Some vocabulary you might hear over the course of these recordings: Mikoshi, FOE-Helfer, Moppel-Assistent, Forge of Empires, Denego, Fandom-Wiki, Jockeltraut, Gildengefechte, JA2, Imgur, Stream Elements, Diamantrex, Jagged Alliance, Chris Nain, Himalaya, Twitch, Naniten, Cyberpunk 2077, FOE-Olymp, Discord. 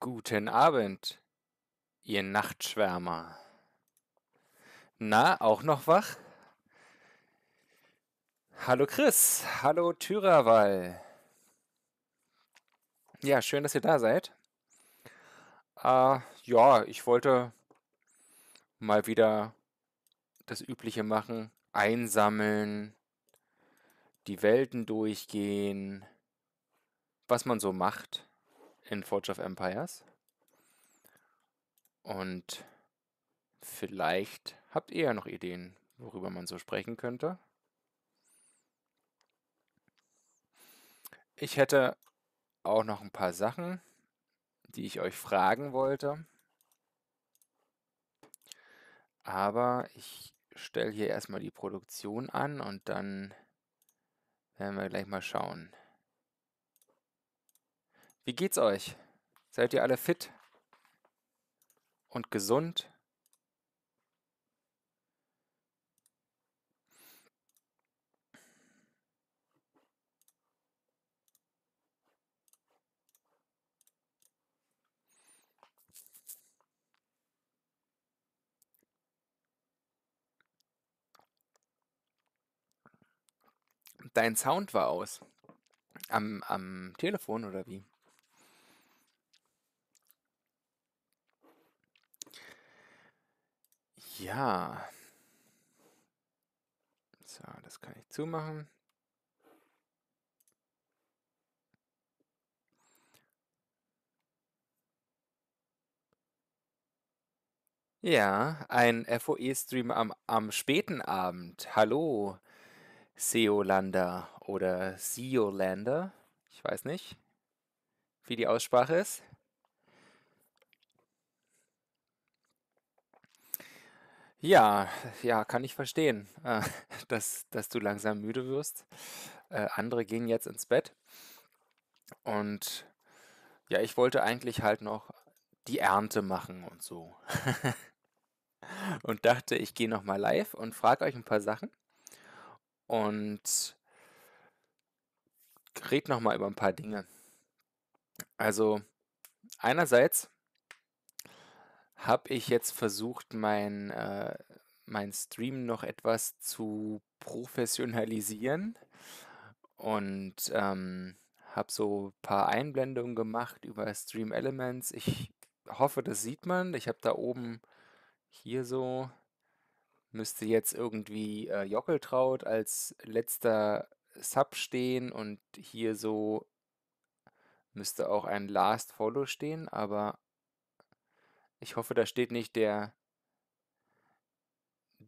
Guten Abend, ihr Nachtschwärmer. Na, auch noch wach? Hallo Chris, hallo Tyrawall. Ja, schön, dass ihr da seid. Ja, ich wollte mal wieder das Übliche machen. Einsammeln, die Welten durchgehen, was man so macht in Forge of Empires. Und vielleicht habt ihr ja noch Ideen, worüber man so sprechen könnte. Ich hätte auch noch ein paar Sachen, die ich euch fragen wollte. Aber ich stelle hier erstmal die Produktion an und dann werden wir gleich mal schauen. Wie geht's euch? Seid ihr alle fit und gesund? Dein Sound war aus. Am Telefon oder wie? Ja. So, das kann ich zumachen. Ja, ein FOE-Stream am späten Abend. Hallo. Seolander oder Seolander, ich weiß nicht, wie die Aussprache ist. Ja, kann ich verstehen, dass du langsam müde wirst. Andere gehen jetzt ins Bett. Und ja, ich wollte eigentlich halt noch die Ernte machen und so. Und dachte, ich gehe nochmal live und frage euch ein paar Sachen. Und red nochmal über ein paar Dinge. Also einerseits habe ich jetzt versucht, mein Stream noch etwas zu professionalisieren und habe so ein paar Einblendungen gemacht über Stream Elements. Ich hoffe, das sieht man. Ich habe da oben hier so... müsste jetzt irgendwie Jockeltraut als letzter Sub stehen und hier so müsste auch ein Last Follow stehen, aber ich hoffe, da steht nicht der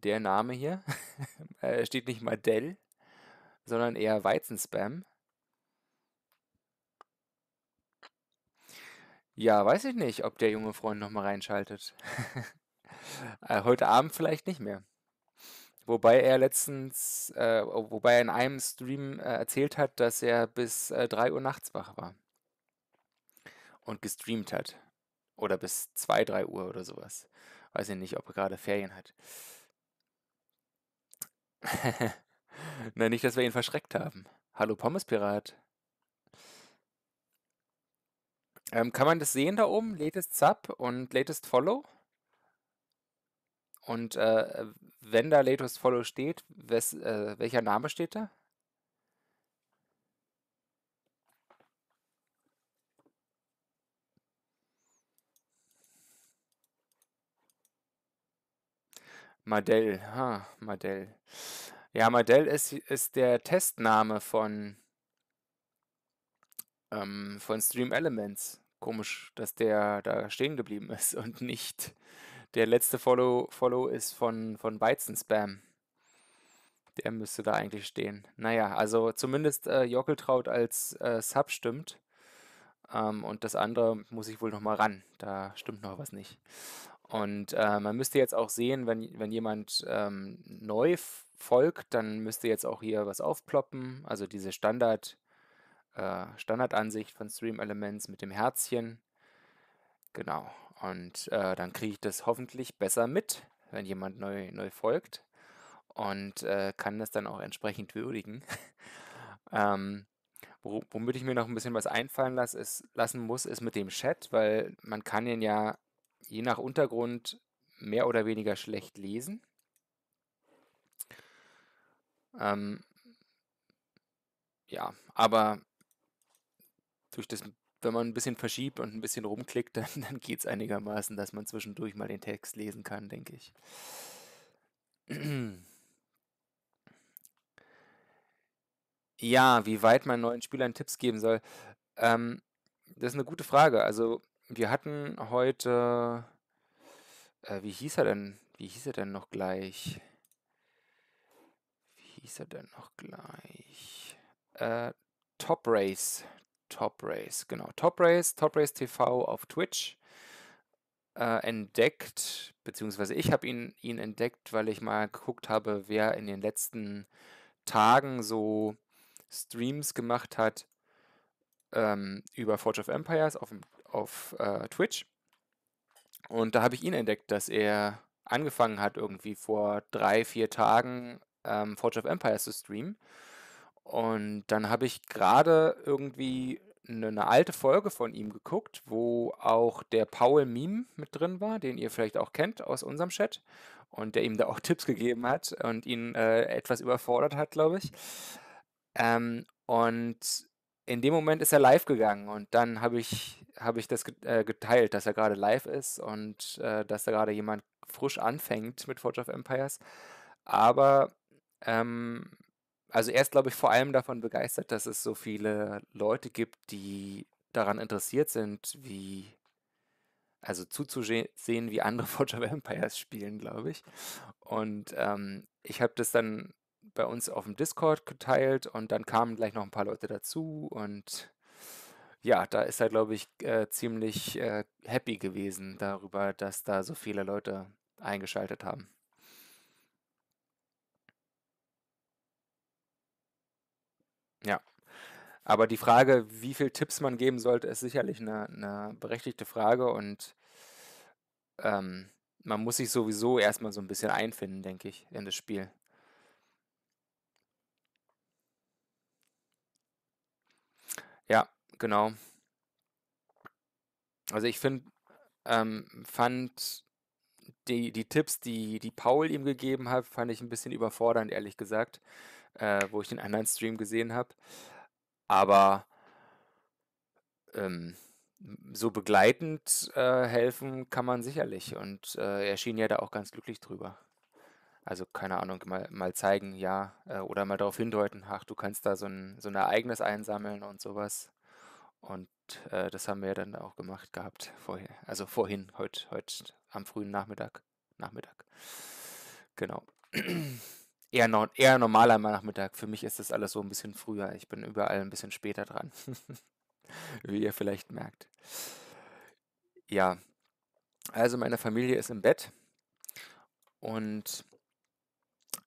Name hier, steht nicht Madell, sondern eher Weizenspam. Ja, weiß ich nicht, ob der junge Freund nochmal reinschaltet. Heute Abend vielleicht nicht mehr. Wobei er letztens, in einem Stream erzählt hat, dass er bis 3 Uhr nachts wach war und gestreamt hat. Oder bis 2, 3 Uhr oder sowas. Weiß ich nicht, ob er gerade Ferien hat. Na, nicht, dass wir ihn verschreckt haben. Hallo Pommespirat. Kann man das sehen da oben? Latest Sub und Latest Follow? Und wenn da Latest Follow steht, welcher Name steht da? Madell, ha, Madell. Ja, Madell ist der Testname von Stream Elements. Komisch, dass der da stehen geblieben ist und nicht... Der letzte Follow ist von Weizenspam. Der müsste da eigentlich stehen. Naja, also zumindest Jockeltraut als Sub stimmt. Und das andere muss ich wohl nochmal ran. Da stimmt noch was nicht. Und man müsste jetzt auch sehen, wenn jemand neu folgt, dann müsste jetzt auch hier was aufploppen. Also diese Standardansicht von Stream Elements mit dem Herzchen. Genau. Und dann kriege ich das hoffentlich besser mit, wenn jemand neu folgt und kann das dann auch entsprechend würdigen. Womit ich mir noch ein bisschen was einfallen lassen muss, ist mit dem Chat, weil man kann ihn ja je nach Untergrund mehr oder weniger schlecht lesen. Ja, aber durch das wenn man ein bisschen verschiebt und ein bisschen rumklickt, dann geht es einigermaßen, dass man zwischendurch mal den Text lesen kann, denke ich. Ja, wie weit man neuen Spielern Tipps geben soll, das ist eine gute Frage. Also wir hatten heute, wie hieß er denn noch gleich? Top Race TV auf Twitch entdeckt, beziehungsweise ich habe ihn entdeckt, weil ich mal geguckt habe, wer in den letzten Tagen so Streams gemacht hat über Forge of Empires auf Twitch. Und da habe ich ihn entdeckt, dass er angefangen hat, irgendwie vor 3, 4 Tagen Forge of Empires zu streamen. Und dann habe ich gerade irgendwie eine alte Folge von ihm geguckt, wo auch der Paul Meme mit drin war, den ihr vielleicht auch kennt aus unserem Chat und der ihm da auch Tipps gegeben hat und ihn etwas überfordert hat, glaube ich. Und in dem Moment ist er live gegangen und dann habe ich das geteilt, dass er gerade live ist und dass da gerade jemand frisch anfängt mit Forge of Empires. Aber also er ist, glaube ich, vor allem davon begeistert, dass es so viele Leute gibt, die daran interessiert sind, also zuzusehen, wie andere Forge of Empires spielen, glaube ich. Und ich habe das dann bei uns auf dem Discord geteilt und dann kamen gleich noch ein paar Leute dazu und ja, da ist er, glaube ich, ziemlich happy gewesen darüber, dass da so viele Leute eingeschaltet haben. Ja, aber die Frage, wie viel Tipps man geben sollte, ist sicherlich eine berechtigte Frage und man muss sich sowieso erstmal so ein bisschen einfinden, denke ich, in das Spiel. Ja, genau. Also ich fand die Tipps, die Paul ihm gegeben hat, fand ich ein bisschen überfordernd, ehrlich gesagt. Wo ich den anderen Stream gesehen habe. Aber so begleitend helfen kann man sicherlich. Und er schien ja da auch ganz glücklich drüber. Also keine Ahnung, mal zeigen, ja, oder mal darauf hindeuten, ach, du kannst da so ein Ereignis einsammeln und sowas. Und das haben wir ja dann auch gemacht gehabt vorher. Also vorhin, heute am frühen Nachmittag. Genau. Eher normaler Nachmittag. Für mich ist das alles so ein bisschen früher. Ich bin überall ein bisschen später dran. Wie ihr vielleicht merkt. Ja. Also meine Familie ist im Bett. Und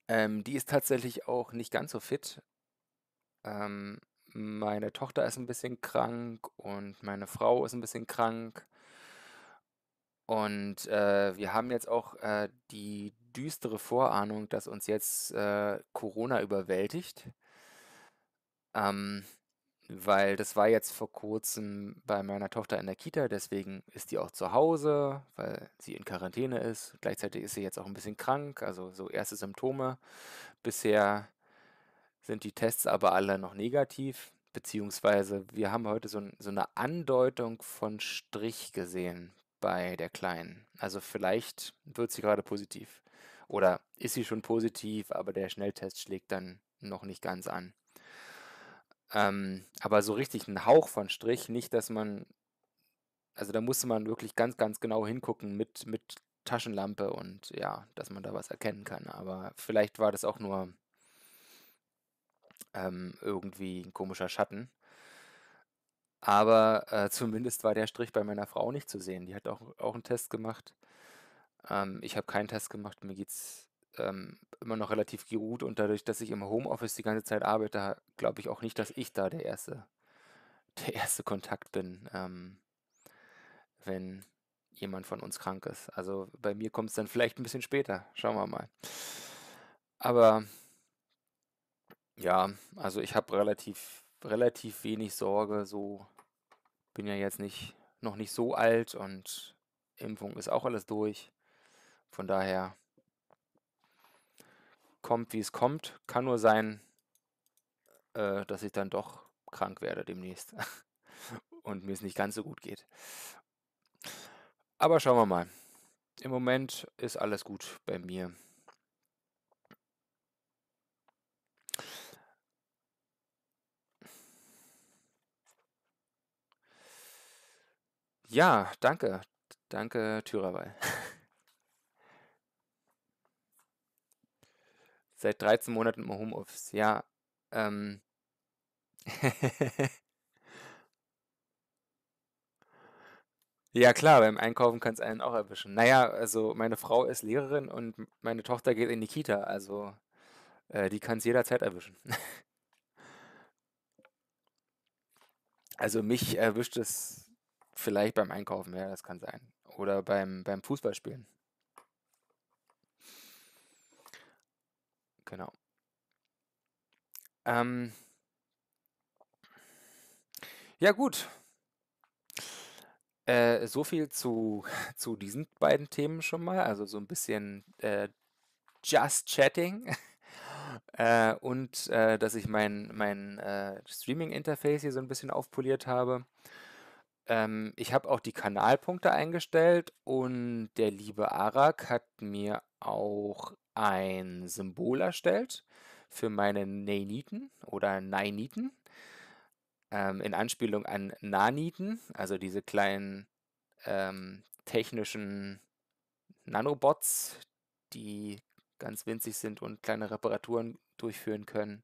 die ist tatsächlich auch nicht ganz so fit. Meine Tochter ist ein bisschen krank und meine Frau ist ein bisschen krank. Und wir haben jetzt auch die düstere Vorahnung, dass uns jetzt Corona überwältigt. Weil das war jetzt vor kurzem bei meiner Tochter in der Kita, deswegen ist die auch zu Hause, weil sie in Quarantäne ist. Gleichzeitig ist sie jetzt auch ein bisschen krank, also so erste Symptome. Bisher sind die Tests aber alle noch negativ, beziehungsweise wir haben heute so eine Andeutung von Strich gesehen bei der Kleinen. Also vielleicht wird sie gerade positiv. Oder ist sie schon positiv, aber der Schnelltest schlägt dann noch nicht ganz an. Aber so richtig ein Hauch von Strich, nicht, dass man... Also da musste man wirklich ganz, ganz genau hingucken mit Taschenlampe und ja, dass man da was erkennen kann. Aber vielleicht war das auch nur irgendwie ein komischer Schatten. Aber zumindest war der Strich bei meiner Frau nicht zu sehen. Die hat auch einen Test gemacht. Ich habe keinen Test gemacht. Mir geht es immer noch relativ gut. Und dadurch, dass ich im Homeoffice die ganze Zeit arbeite, glaube ich auch nicht, dass ich da der erste Kontakt bin, wenn jemand von uns krank ist. Also bei mir kommt es dann vielleicht ein bisschen später. Schauen wir mal. Aber ja, also ich habe relativ wenig Sorge, so bin ja jetzt noch nicht so alt und Impfung ist auch alles durch. Von daher kommt, wie es kommt. Kann nur sein, dass ich dann doch krank werde demnächst. und mir es nicht ganz so gut geht. Aber schauen wir mal. Im Moment ist alles gut bei mir. Ja, danke. Danke, Thürawal. Seit 13 Monaten im Homeoffice. Ja, ja klar, beim Einkaufen kann es einen auch erwischen. Naja, also meine Frau ist Lehrerin und meine Tochter geht in die Kita, also die kann es jederzeit erwischen. Also mich erwischt es vielleicht beim Einkaufen, ja, das kann sein. Oder beim Fußballspielen. Genau. Ja gut. So viel zu diesen beiden Themen schon mal, also so ein bisschen Just Chatting und dass ich mein Streaming-Interface hier so ein bisschen aufpoliert habe. Ich habe auch die Kanalpunkte eingestellt und der liebe Arak hat mir auch ein Symbol erstellt für meine Nainiten oder Nainiten. In Anspielung an Naniten, also diese kleinen technischen Nanobots, die ganz winzig sind und kleine Reparaturen durchführen können.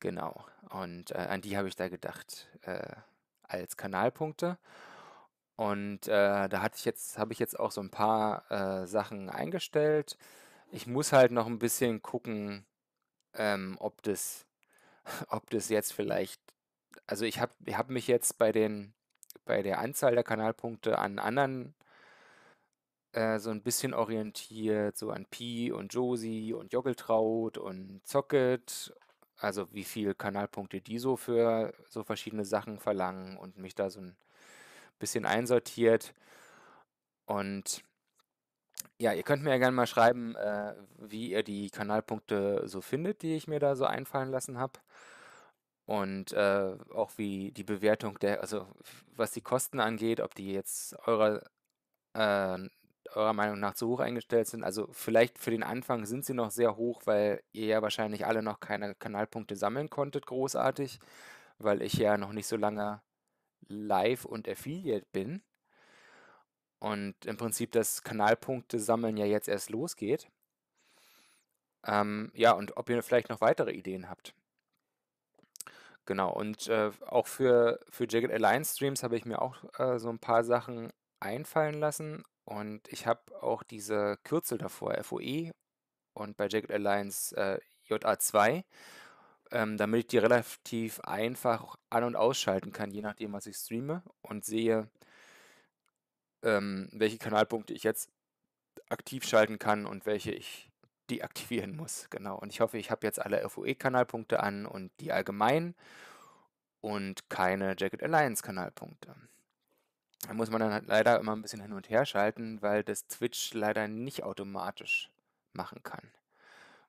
Genau, und an die habe ich da gedacht als Kanalpunkte. Und da habe ich jetzt auch so ein paar Sachen eingestellt. Ich muss halt noch ein bisschen gucken, ob das jetzt vielleicht... Also ich hab mich jetzt bei der Anzahl der Kanalpunkte an anderen so ein bisschen orientiert, so an Pi und Josi und Joggeltraut und Zocket, also wie viele Kanalpunkte die so für so verschiedene Sachen verlangen und mich da so ein bisschen einsortiert. Und ja, ihr könnt mir ja gerne mal schreiben, wie ihr die Kanalpunkte so findet, die ich mir da so einfallen lassen habe. Und auch wie die Bewertung also was die Kosten angeht, ob die jetzt eurer Meinung nach zu hoch eingestellt sind. Also vielleicht für den Anfang sind sie noch sehr hoch, weil ihr ja wahrscheinlich alle noch keine Kanalpunkte sammeln konntet, großartig, weil ich ja noch nicht so lange live und Affiliate bin. Und im Prinzip das Kanalpunkte sammeln ja jetzt erst losgeht. Ja, und ob ihr vielleicht noch weitere Ideen habt. Genau, und auch für Jagged Alliance Streams habe ich mir auch so ein paar Sachen einfallen lassen und ich habe auch diese Kürzel davor, FOE und bei Jagged Alliance JA2, damit ich die relativ einfach an- und ausschalten kann, je nachdem, was ich streame und sehe, welche Kanalpunkte ich jetzt aktiv schalten kann und welche ich deaktivieren muss, genau. Und ich hoffe, ich habe jetzt alle FOE-Kanalpunkte an und die allgemein und keine Jagged Alliance-Kanalpunkte. Da muss man dann halt leider immer ein bisschen hin und her schalten, weil das Twitch leider nicht automatisch machen kann.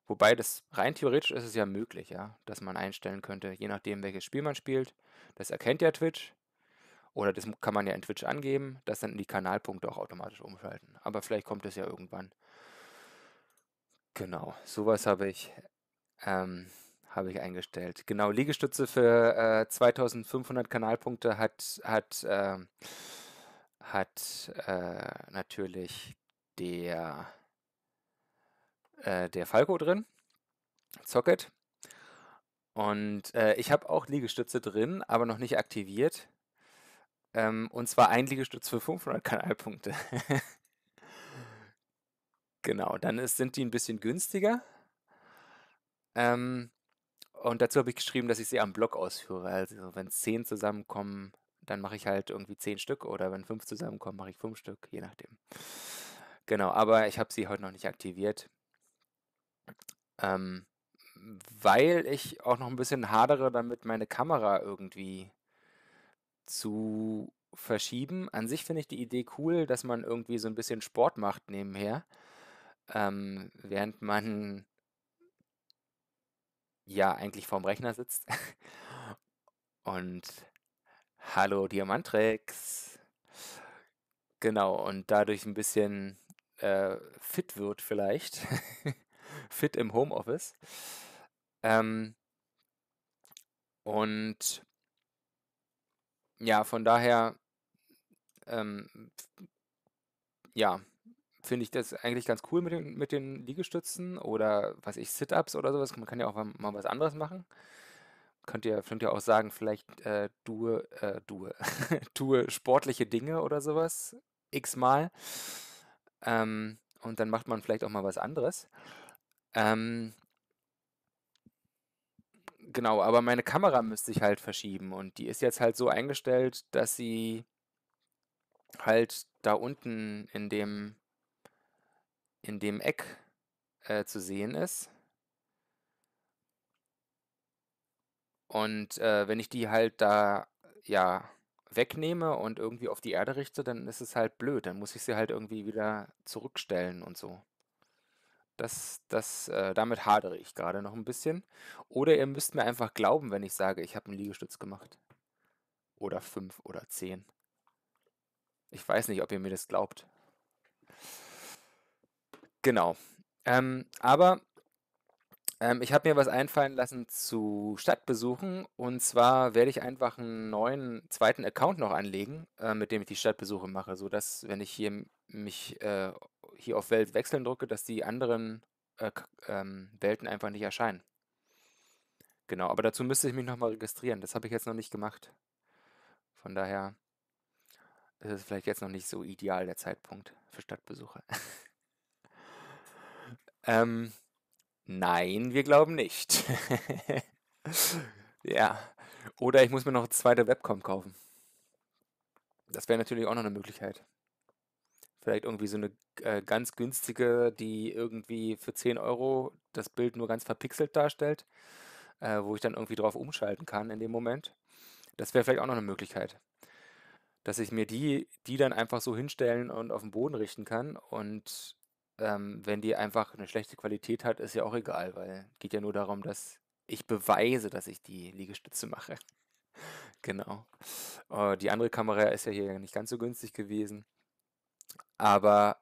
Wobei das rein theoretisch ist es ja möglich, ja, dass man einstellen könnte, je nachdem, welches Spiel man spielt. Das erkennt ja Twitch oder das kann man ja in Twitch angeben, dass dann die Kanalpunkte auch automatisch umschalten. Aber vielleicht kommt das ja irgendwann. Genau, sowas habe ich eingestellt. Genau, Liegestütze für 2500 Kanalpunkte hat natürlich der Falco drin, Zocket. Und ich habe auch Liegestütze drin, aber noch nicht aktiviert. Und zwar ein Liegestütz für 500 Kanalpunkte. Genau, dann sind die ein bisschen günstiger. Und dazu habe ich geschrieben, dass ich sie am Block ausführe. Also wenn 10 zusammenkommen, dann mache ich halt irgendwie 10 Stück. Oder wenn 5 zusammenkommen, mache ich 5 Stück, je nachdem. Genau, aber ich habe sie heute noch nicht aktiviert. Weil ich auch noch ein bisschen hadere, damit meine Kamera irgendwie zu verschieben. An sich finde ich die Idee cool, dass man irgendwie so ein bisschen Sport macht nebenher. Während man ja eigentlich vorm Rechner sitzt und Hallo Diamantrex. Genau, und dadurch ein bisschen fit wird vielleicht. Fit im Homeoffice. Und ja, von daher ja, finde ich das eigentlich ganz cool mit den Liegestützen oder was ich, Sit-Ups oder sowas. Man kann ja auch mal was anderes machen. Könnt ihr auch sagen, vielleicht tue sportliche Dinge oder sowas x-mal. Und dann macht man vielleicht auch mal was anderes. Genau, aber meine Kamera müsste ich halt verschieben und die ist jetzt halt so eingestellt, dass sie halt da unten in dem Eck zu sehen ist. Und wenn ich die halt da, ja, wegnehme und irgendwie auf die Erde richte, dann ist es halt blöd. Dann muss ich sie halt irgendwie wieder zurückstellen und so. Damit hadere ich gerade noch ein bisschen. Oder ihr müsst mir einfach glauben, wenn ich sage, ich habe einen Liegestütz gemacht. Oder 5 oder 10. Ich weiß nicht, ob ihr mir das glaubt. Genau. Aber... ich habe mir was einfallen lassen zu Stadtbesuchen, und zwar werde ich einfach einen neuen zweiten Account noch anlegen, mit dem ich die Stadtbesuche mache, sodass, wenn ich hier mich hier auf Welt wechseln drücke, dass die anderen Welten einfach nicht erscheinen. Genau, aber dazu müsste ich mich nochmal registrieren. Das habe ich jetzt noch nicht gemacht. Von daher ist es vielleicht jetzt noch nicht so ideal, der Zeitpunkt für Stadtbesuche. Nein, wir glauben nicht. Ja. Oder ich muss mir noch eine zweite Webcam kaufen. Das wäre natürlich auch noch eine Möglichkeit. Vielleicht irgendwie so eine ganz günstige, die irgendwie für 10 € das Bild nur ganz verpixelt darstellt, wo ich dann irgendwie drauf umschalten kann in dem Moment. Das wäre vielleicht auch noch eine Möglichkeit. Dass ich mir die dann einfach so hinstellen und auf den Boden richten kann, und wenn die einfach eine schlechte Qualität hat, ist ja auch egal, weil geht ja nur darum, dass ich beweise, dass ich die Liegestütze mache. Genau. Die andere Kamera ist ja hier nicht ganz so günstig gewesen, aber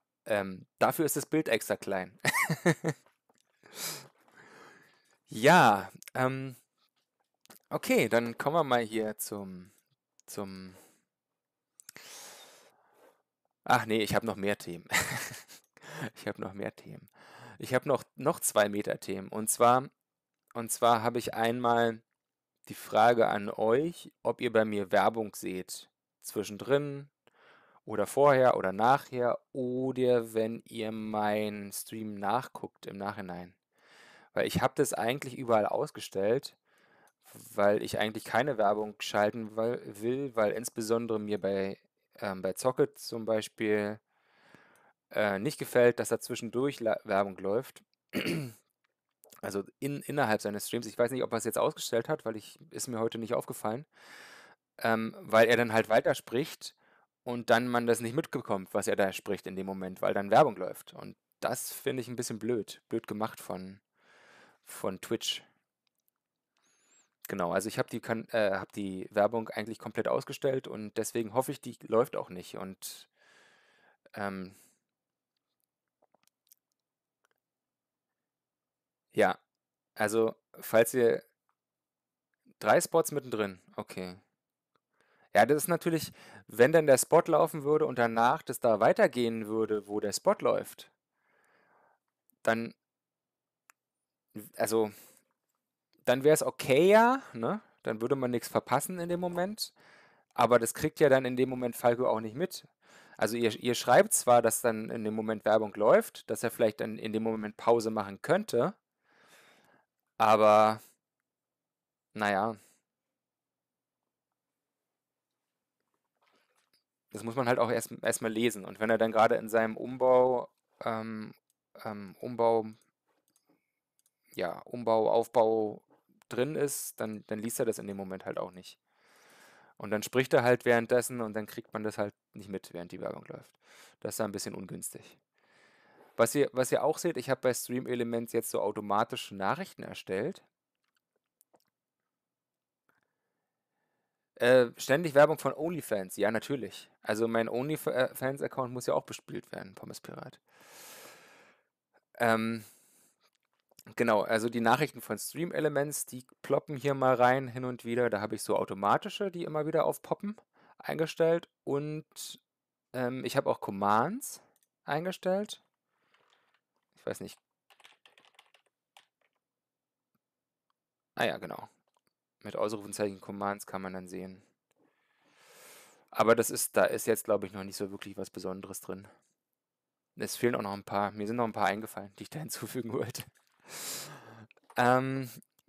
dafür ist das Bild extra klein. Ja, okay, dann kommen wir mal hier zum... Ach nee, ich habe noch mehr Themen. Ich habe noch mehr Themen. Ich habe noch 2 Meta-Themen. Und zwar habe ich einmal die Frage an euch, ob ihr bei mir Werbung seht. Zwischendrin oder vorher oder nachher oder wenn ihr meinen Stream nachguckt im Nachhinein. Weil ich habe das eigentlich überall ausgestellt, weil ich eigentlich keine Werbung schalten will, weil insbesondere mir bei Zocket zum Beispiel nicht gefällt, dass da zwischendurch Werbung läuft. Also innerhalb seines Streams. Ich weiß nicht, ob er es jetzt ausgestellt hat, weil ist mir heute nicht aufgefallen. Weil er dann halt weiterspricht und dann man das nicht mitbekommt, was er da spricht in dem Moment, weil dann Werbung läuft. Und das finde ich ein bisschen blöd. Blöd gemacht von Twitch. Genau, also ich habe die Werbung eigentlich komplett ausgestellt und deswegen hoffe ich, die läuft auch nicht. Und ja, also falls ihr 3 Spots mittendrin, okay. Ja, das ist natürlich, wenn dann der Spot laufen würde und danach das da weitergehen würde, wo der Spot läuft, dann, also, dann wäre es okay, ja, ne? Dann würde man nichts verpassen in dem Moment, aber das kriegt ja dann in dem Moment Falco auch nicht mit. Also ihr schreibt zwar, dass dann in dem Moment Werbung läuft, dass er vielleicht dann in dem Moment Pause machen könnte, aber, naja, das muss man halt auch erstmal lesen. Und wenn er dann gerade in seinem Aufbau drin ist, dann liest er das in dem Moment halt auch nicht. Und dann spricht er halt währenddessen und dann kriegt man das halt nicht mit, während die Werbung läuft. Das ist ein bisschen ungünstig. Was ihr auch seht, ich habe bei Stream Elements jetzt so automatische Nachrichten erstellt. Ständig Werbung von OnlyFans, ja, natürlich. Also mein OnlyFans-Account muss ja auch bespielt werden, Pommes Pirat. Genau, also die Nachrichten von Stream Elements, die ploppen hier mal rein, hin und wieder. Da habe ich so automatische, die immer wieder aufpoppen, eingestellt. Und ich habe auch Commands eingestellt. Ich weiß nicht. Ah ja, genau. Mit Ausrufezeichen Commands kann man dann sehen. Aber das ist, da ist jetzt, glaube ich, noch nicht so wirklich was Besonderes drin. Es fehlen auch noch ein paar. Mir sind noch ein paar eingefallen, die ich da hinzufügen wollte.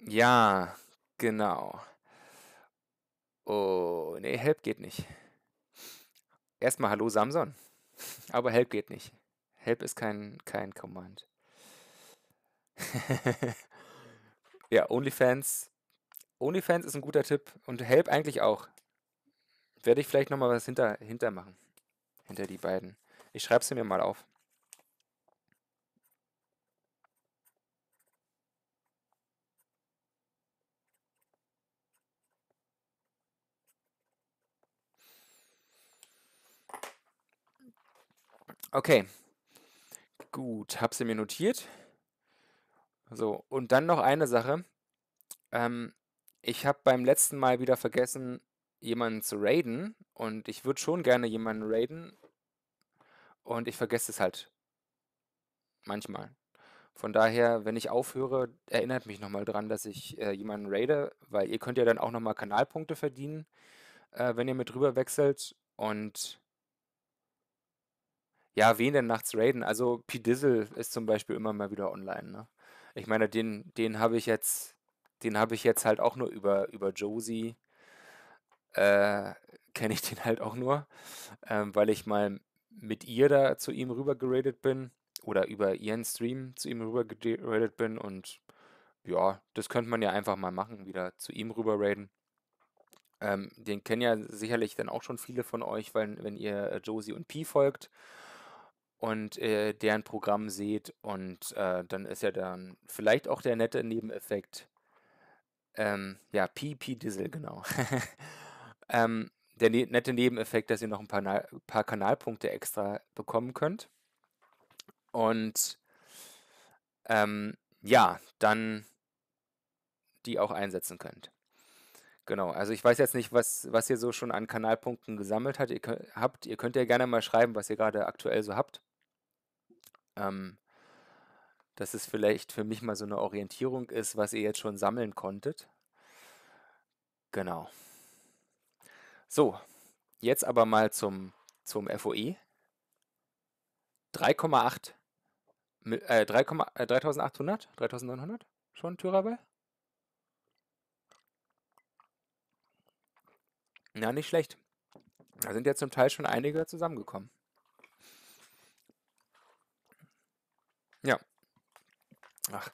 Ja, genau. Oh, nee, Help geht nicht. Erstmal Hallo Samson. Aber Help geht nicht. Help ist kein Command. Ja, OnlyFans. OnlyFans ist ein guter Tipp. Und Help eigentlich auch. Werde ich vielleicht nochmal was hinter machen. Hinter die beiden. Ich schreibe sie mir mal auf. Okay. Gut, habe sie mir notiert. So, und dann noch eine Sache. Ich habe beim letzten Mal wieder vergessen, jemanden zu raiden. Und ich würde schon gerne jemanden raiden. Und ich vergesse es halt. Manchmal. Von daher, wenn ich aufhöre, erinnert mich nochmal dran, dass ich jemanden raide, weil ihr könnt ja dann auch nochmal Kanalpunkte verdienen, wenn ihr mit rüber wechselt. Und ja, wen denn nachts raiden? Also P-Dizzle ist zum Beispiel immer mal wieder online, ne? Ich meine, den habe ich jetzt halt auch nur über Josie, kenne ich den halt auch nur, weil ich mal mit ihr da zu ihm rüber geradet bin oder über ihren Stream zu ihm rüber geradet bin und ja, das könnte man ja einfach mal machen, wieder zu ihm rüber raiden. Den kennen ja sicherlich dann auch schon viele von euch, weil, wenn ihr Josie und P folgt und deren Programm seht und dann ist ja dann vielleicht auch der nette Nebeneffekt, ja, P-Dizzle, genau. Der nette Nebeneffekt, dass ihr noch ein paar Kanalpunkte extra bekommen könnt. Und ja, dann die auch einsetzen könnt. Genau, also ich weiß jetzt nicht, was ihr so schon an Kanalpunkten gesammelt habt. Ihr könnt ja gerne mal schreiben, was ihr gerade aktuell so habt. Dass es vielleicht für mich mal so eine Orientierung ist, was ihr jetzt schon sammeln konntet. Genau. So, jetzt aber mal zum FOE. 3.800? 3.900? Schon Türabel? Na, nicht schlecht. Da sind ja zum Teil schon einige zusammengekommen. Ja. Ach.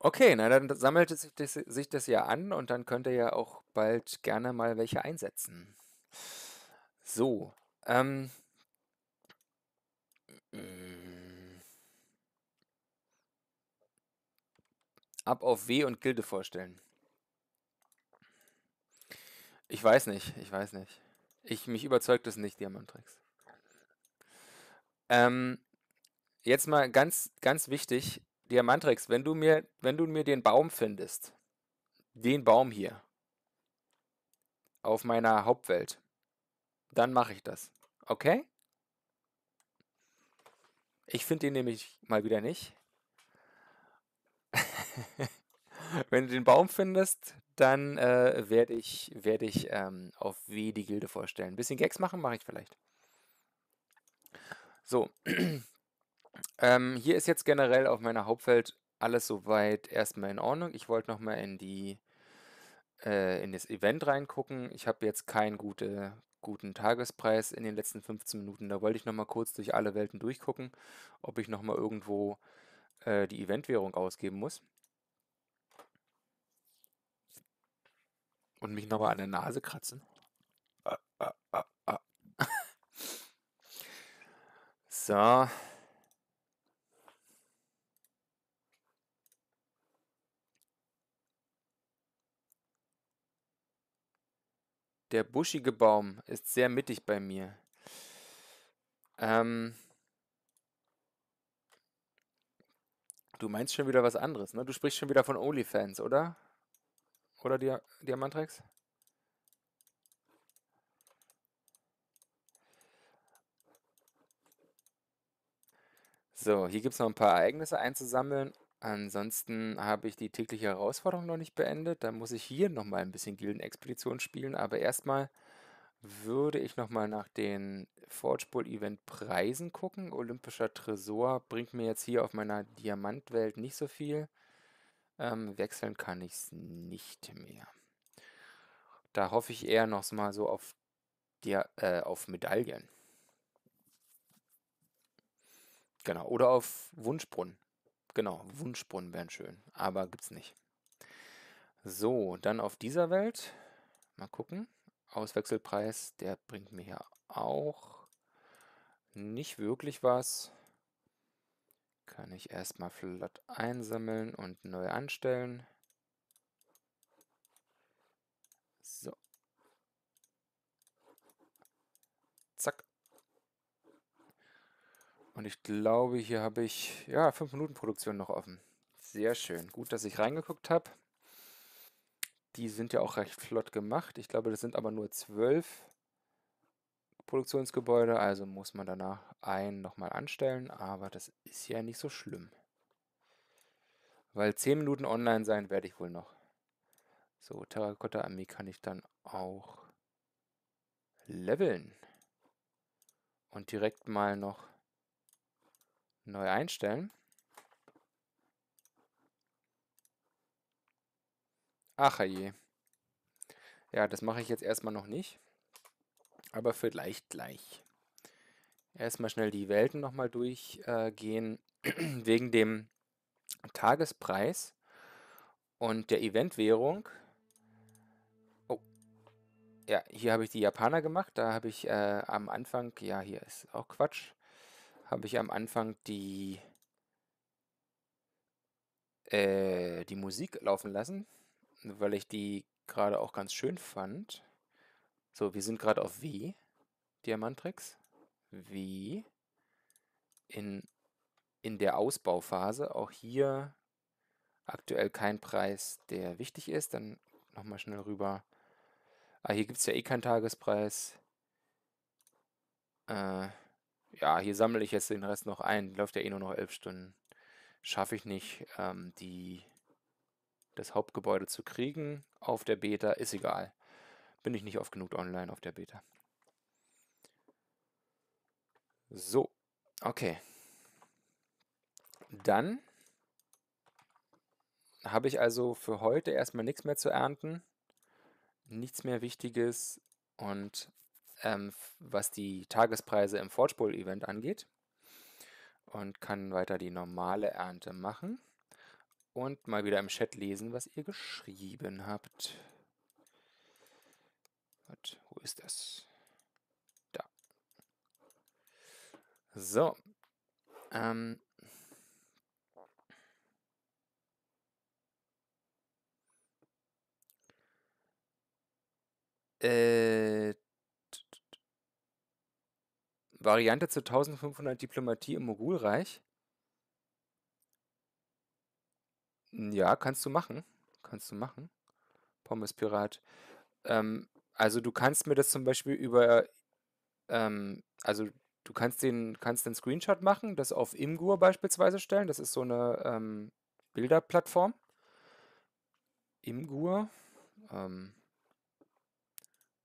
Okay, na dann sammelt sich das ja an und dann könnt ihr ja auch bald gerne mal welche einsetzen. So. Ab auf W und Gilde vorstellen. Ich weiß nicht. Mich überzeugt das nicht, Diamantrix. Jetzt mal ganz, ganz wichtig, Diamantrix, wenn du mir den Baum findest, den Baum hier, auf meiner Hauptwelt, dann mache ich das. Okay? Ich finde den nämlich mal wieder nicht. Wenn du den Baum findest, dann werde ich auf W die Gilde vorstellen. Ein bisschen Gags machen mache ich vielleicht. So. Hier ist jetzt generell auf meiner Hauptwelt alles soweit erstmal in Ordnung. Ich wollte nochmal in das Event reingucken. Ich habe jetzt keinen guten Tagespreis in den letzten 15 Minuten. Da wollte ich nochmal kurz durch alle Welten durchgucken, ob ich nochmal irgendwo die Eventwährung ausgeben muss. Und mich nochmal an der Nase kratzen. So. Der buschige Baum ist sehr mittig bei mir. Du meinst schon wieder was anderes, ne? Du sprichst schon wieder von OnlyFans, oder? Oder Diamantrex? So, hier gibt es noch ein paar Ereignisse einzusammeln. Ansonsten habe ich die tägliche Herausforderung noch nicht beendet. Da muss ich hier nochmal ein bisschen Gildenexpedition spielen. Aber erstmal würde ich nochmal nach den Forge Bowl Event Preisen gucken. Olympischer Tresor bringt mir jetzt hier auf meiner Diamantwelt nicht so viel. Wechseln kann ich es nicht mehr. Da hoffe ich eher noch mal so auf Medaillen. Genau, oder auf Wunschbrunnen. Genau, Wunschbrunnen wären schön, aber gibt's nicht. So, dann auf dieser Welt. Mal gucken. Auswechselpreis, der bringt mir ja auch nicht wirklich was. Kann ich erstmal flott einsammeln und neu anstellen. So. Zack. Und ich glaube, hier habe ich, ja, 5 Minuten Produktion noch offen. Sehr schön. Gut, dass ich reingeguckt habe. Die sind ja auch recht flott gemacht. Ich glaube, das sind aber nur 12 Produktionsgebäude. Also muss man danach einen nochmal anstellen. Aber das ist ja nicht so schlimm. Weil 10 Minuten online sein werde ich wohl noch. So, Terrakotta-Armee kann ich dann auch leveln. Und direkt mal noch neu einstellen. Ach je. Ja, das mache ich jetzt erstmal noch nicht. Aber vielleicht gleich. Erstmal schnell die Welten nochmal durchgehen. Wegen dem Tagespreis und der Eventwährung. Oh. Ja, hier habe ich die Japaner gemacht. Da habe ich am Anfang, ja, hier ist auch Quatsch, habe ich am Anfang die Musik laufen lassen, weil ich die gerade auch ganz schön fand. So, wir sind gerade auf W, Diamantrex. W in der Ausbauphase. Auch hier aktuell kein Preis, der wichtig ist. Dann nochmal schnell rüber. Ah, hier gibt es ja eh keinen Tagespreis. Ja, hier sammle ich jetzt den Rest noch ein. Läuft ja eh nur noch 11 Stunden. Schaffe ich nicht, das Hauptgebäude zu kriegen auf der Beta. Ist egal. Bin ich nicht oft genug online auf der Beta. So, okay. Dann habe ich also für heute erstmal nichts mehr zu ernten. Nichts mehr Wichtiges und was die Tagespreise im Forge Bowl Event angeht, und kann weiter die normale Ernte machen und mal wieder im Chat lesen, was ihr geschrieben habt. Gott, wo ist das? Da. So. Variante zu 1500 Diplomatie im Mogulreich. Ja, kannst du machen. Kannst du machen. Pommes-Pirat. Also du kannst mir das zum Beispiel über... also du kannst den Screenshot machen, das auf Imgur beispielsweise stellen. Das ist so eine Bilderplattform. Imgur.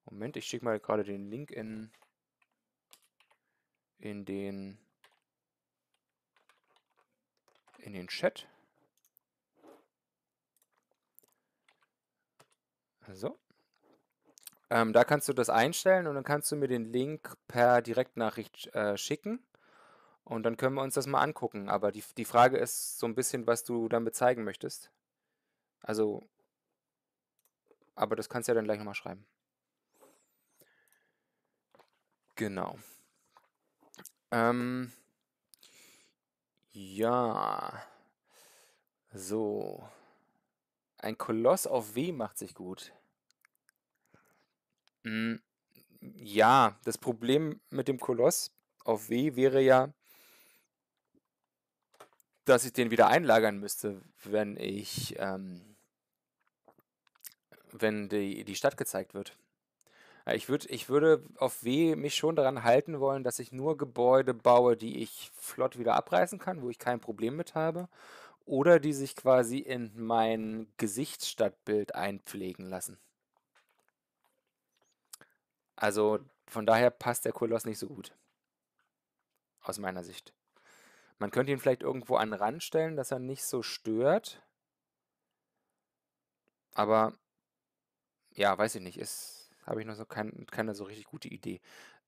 Moment, ich schicke mal gerade den Link in den Chat. So. Da kannst du das einstellen und dann kannst du mir den Link per Direktnachricht schicken und dann können wir uns das mal angucken. Aber die Frage ist so ein bisschen, was du damit zeigen möchtest. Also, aber das kannst du ja dann gleich nochmal schreiben. Genau. Ja, so, ein Koloss auf W macht sich gut. Ja, das Problem mit dem Koloss auf W wäre ja, dass ich den wieder einlagern müsste, wenn ich, wenn die Stadt gezeigt wird. Ich würde auf W mich schon daran halten wollen, dass ich nur Gebäude baue, die ich flott wieder abreißen kann, wo ich kein Problem mit habe, oder die sich quasi in mein Gesichtsstadtbild einpflegen lassen. Also von daher passt der Koloss nicht so gut. Aus meiner Sicht. Man könnte ihn vielleicht irgendwo an den Rand stellen, dass er nicht so stört. Aber ja, weiß ich nicht, habe ich noch so keine so richtig gute Idee.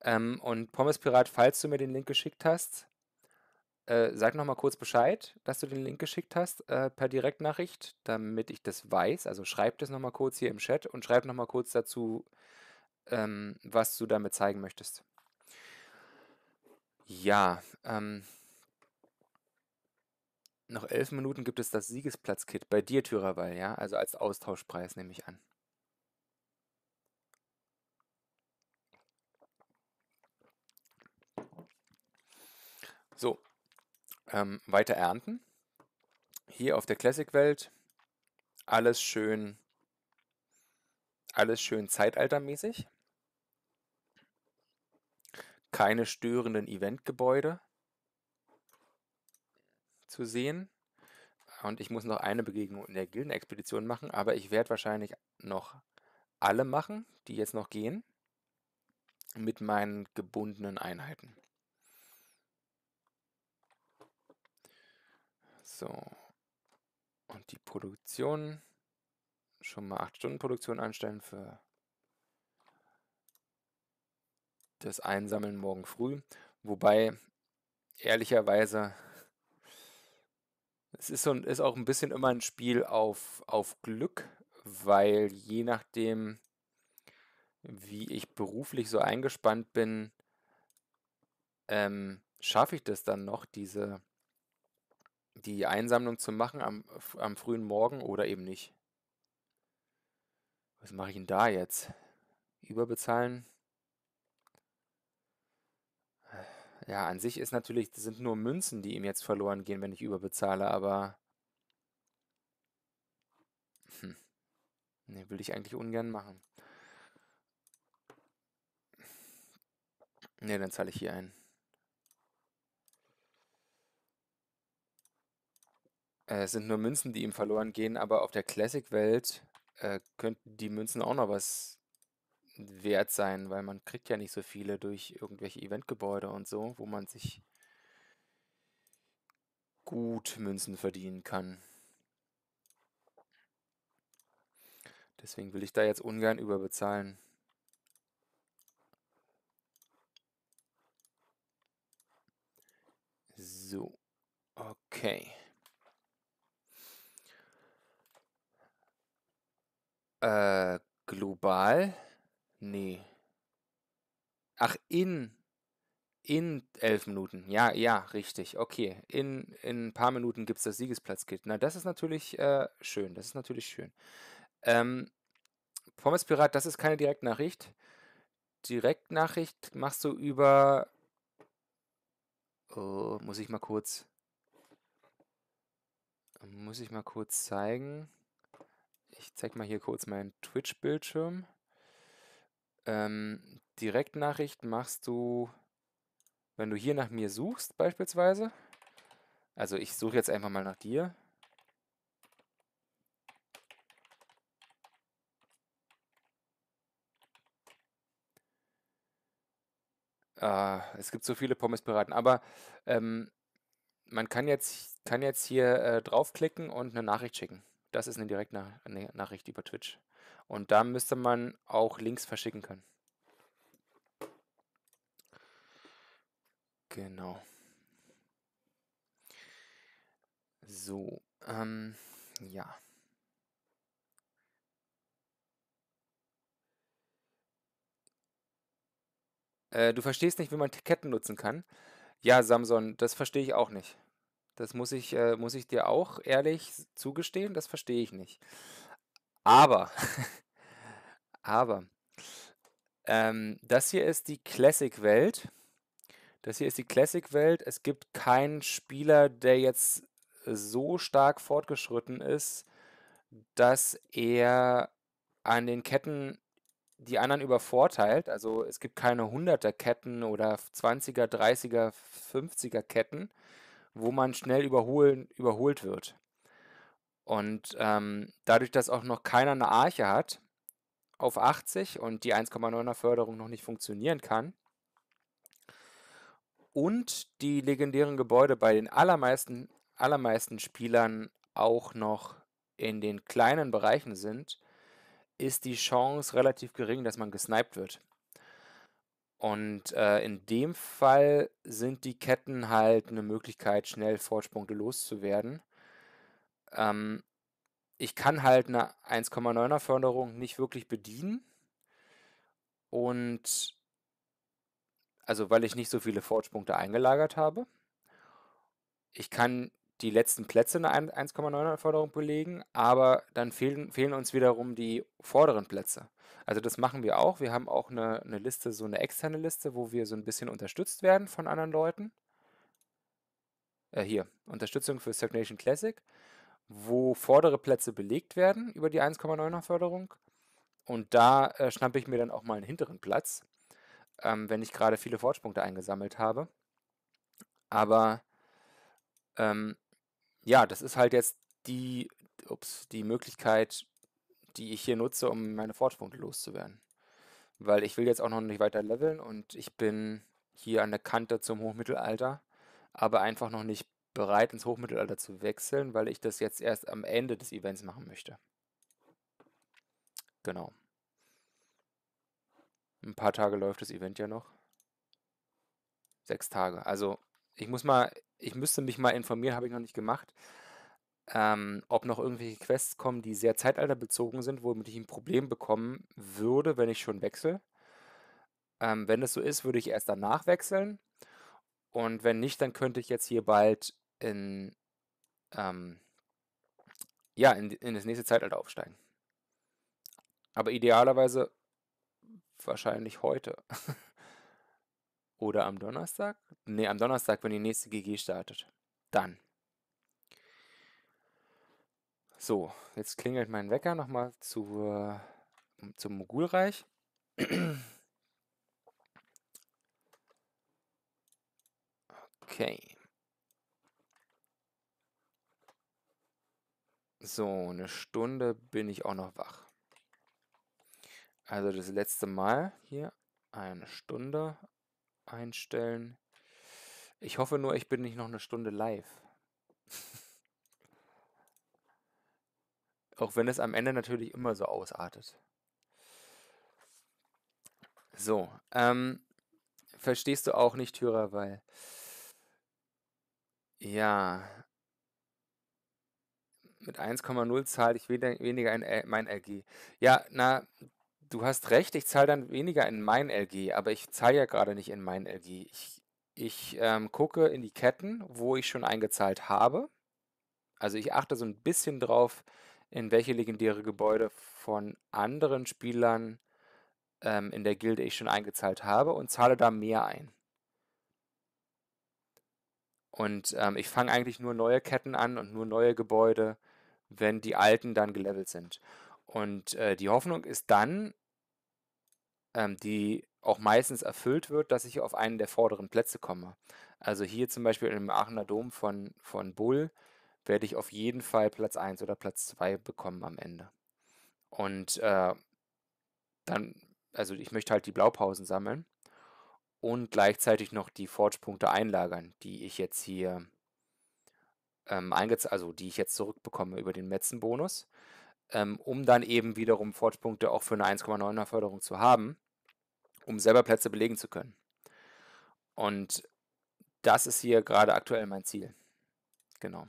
Und Pommespirat, falls du mir den Link geschickt hast, sag nochmal kurz Bescheid, dass du den Link geschickt hast per Direktnachricht, damit ich das weiß. Also schreib das nochmal kurz hier im Chat und schreib nochmal kurz dazu, was du damit zeigen möchtest. Ja, noch 11 Minuten gibt es das Siegesplatz-Kit bei dir, Thürawall, ja? Also als Austauschpreis nehme ich an. So, weiter ernten. Hier auf der Classic-Welt alles schön zeitaltermäßig. Keine störenden Eventgebäude zu sehen. Und ich muss noch eine Begegnung in der Gildenexpedition machen, aber ich werde wahrscheinlich noch alle machen, die jetzt noch gehen, mit meinen gebundenen Einheiten. So, und die Produktion, schon mal 8 Stunden Produktion anstellen für das Einsammeln morgen früh. Wobei, ehrlicherweise, es ist auch ein bisschen immer ein Spiel auf Glück, weil je nachdem, wie ich beruflich so eingespannt bin, schaffe ich das dann noch, die Einsammlung zu machen am frühen Morgen oder eben nicht. Was mache ich denn da jetzt? Überbezahlen? Ja, an sich sind nur Münzen, die ihm jetzt verloren gehen, wenn ich überbezahle, aber ne, will ich eigentlich ungern machen. Ne, dann zahle ich hier ein. Es sind nur Münzen, die ihm verloren gehen, aber auf der Classic-Welt könnten die Münzen auch noch was wert sein, weil man kriegt ja nicht so viele durch irgendwelche Eventgebäude und so, wo man sich gut Münzen verdienen kann. Deswegen will ich da jetzt ungern überbezahlen. So, okay. Global? Nee. Ach, in 11 Minuten. Ja, richtig. Okay. In ein paar Minuten gibt es das Siegesplatz-Kit. Na, das ist natürlich schön. Das ist natürlich schön. Pommespirat, das ist keine Direktnachricht. Direktnachricht machst du über... Oh, muss ich mal kurz zeigen... Ich zeige mal hier kurz meinen Twitch-Bildschirm. Direktnachricht machst du, wenn du hier nach mir suchst, beispielsweise. Also ich suche jetzt einfach mal nach dir. Es gibt so viele Pommes-Piraten, aber man kann jetzt hier draufklicken und eine Nachricht schicken. Das ist eine Direktnachricht über Twitch. Und da müsste man auch Links verschicken können. Genau. So, ja. Du verstehst nicht, wie man Ketten nutzen kann. Ja, Samson, das verstehe ich auch nicht. Das muss ich dir auch ehrlich zugestehen, das verstehe ich nicht. Aber Das hier ist die Classic-Welt. Es gibt keinen Spieler, der jetzt so stark fortgeschritten ist, dass er an den Ketten die anderen übervorteilt. Also es gibt keine 100er-Ketten oder 20er, 30er, 50er-Ketten, wo man schnell überholt wird. Und dadurch, dass auch noch keiner eine Arche hat auf 80 und die 1,9er Förderung noch nicht funktionieren kann und die legendären Gebäude bei den allermeisten Spielern auch noch in den kleinen Bereichen sind, ist die Chance relativ gering, dass man gesniped wird. Und in dem Fall sind die Ketten halt eine Möglichkeit, schnell Forge-Punkte loszuwerden. Ich kann halt eine 1,9er Förderung nicht wirklich bedienen. Und also, weil ich nicht so viele Forge-Punkte eingelagert habe. Ich kann die letzten Plätze in der 1,9er Förderung belegen, aber dann fehlen uns wiederum die vorderen Plätze. Also das machen wir auch. Wir haben auch eine Liste, so eine externe Liste, wo wir so ein bisschen unterstützt werden von anderen Leuten. Hier, Unterstützung für Stagnation Classic, wo vordere Plätze belegt werden über die 1,9er Förderung. Und da schnappe ich mir dann auch mal einen hinteren Platz, wenn ich gerade viele Fortschritte eingesammelt habe. Aber ja, das ist halt jetzt die Möglichkeit, die ich hier nutze, um meine Fortschritte loszuwerden. Weil ich will jetzt auch noch nicht weiter leveln und ich bin hier an der Kante zum Hochmittelalter, aber einfach noch nicht bereit, ins Hochmittelalter zu wechseln, weil ich das jetzt erst am Ende des Events machen möchte. Genau. Ein paar Tage läuft das Event ja noch. 6 Tage. Also ich müsste mich mal informieren, habe ich noch nicht gemacht, ob noch irgendwelche Quests kommen, die sehr zeitalterbezogen sind, womit ich ein Problem bekommen würde, wenn ich schon wechsle. Wenn das so ist, würde ich erst danach wechseln. Und wenn nicht, dann könnte ich jetzt hier bald in das nächste Zeitalter aufsteigen. Aber idealerweise wahrscheinlich heute. Oder am Donnerstag? Ne, am Donnerstag, wenn die nächste GG startet. Dann. So, jetzt klingelt mein Wecker nochmal zum Mogulreich. Okay. So, eine Stunde bin ich auch noch wach. Also das letzte Mal hier eine Stunde einstellen. Ich hoffe nur, ich bin nicht noch eine Stunde live. Auch wenn es am Ende natürlich immer so ausartet. So, verstehst du auch nicht, Hörer, weil ja, mit 1,0 zahle ich weniger in mein LG. Ja, na, du hast recht, ich zahle dann weniger in mein LG, aber ich zahle ja gerade nicht in mein LG. Ich gucke in die Ketten, wo ich schon eingezahlt habe. Also ich achte so ein bisschen drauf, in welche legendäre Gebäude von anderen Spielern in der Gilde ich schon eingezahlt habe und zahle da mehr ein. Und ich fange eigentlich nur neue Ketten an und nur neue Gebäude, wenn die alten dann gelevelt sind. Und die Hoffnung ist dann, die auch meistens erfüllt wird, dass ich auf einen der vorderen Plätze komme. Also hier zum Beispiel im Aachener Dom von Bull werde ich auf jeden Fall Platz 1 oder Platz 2 bekommen am Ende. Und dann, also ich möchte halt die Blaupausen sammeln und gleichzeitig noch die Forge-Punkte einlagern, die ich jetzt hier die ich jetzt zurückbekomme über den Metzenbonus, um dann eben wiederum Forge-Punkte auch für eine 1,9er Förderung zu haben, um selber Plätze belegen zu können. Und das ist hier gerade aktuell mein Ziel. Genau.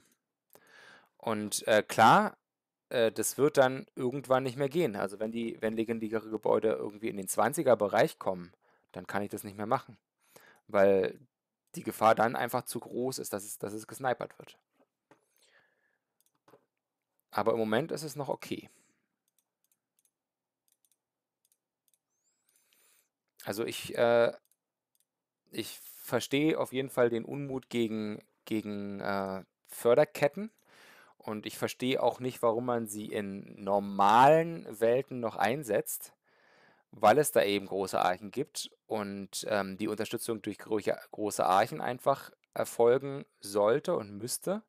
Und klar, das wird dann irgendwann nicht mehr gehen. Also wenn legendäre Gebäude irgendwie in den 20er-Bereich kommen, dann kann ich das nicht mehr machen, weil die Gefahr dann einfach zu groß ist, dass es gesnipert wird. Aber im Moment ist es noch okay. Also ich verstehe auf jeden Fall den Unmut gegen Förderketten. Und ich verstehe auch nicht, warum man sie in normalen Welten noch einsetzt, weil es da eben große Archen gibt und die Unterstützung durch große Archen einfach erfolgen sollte und müsste.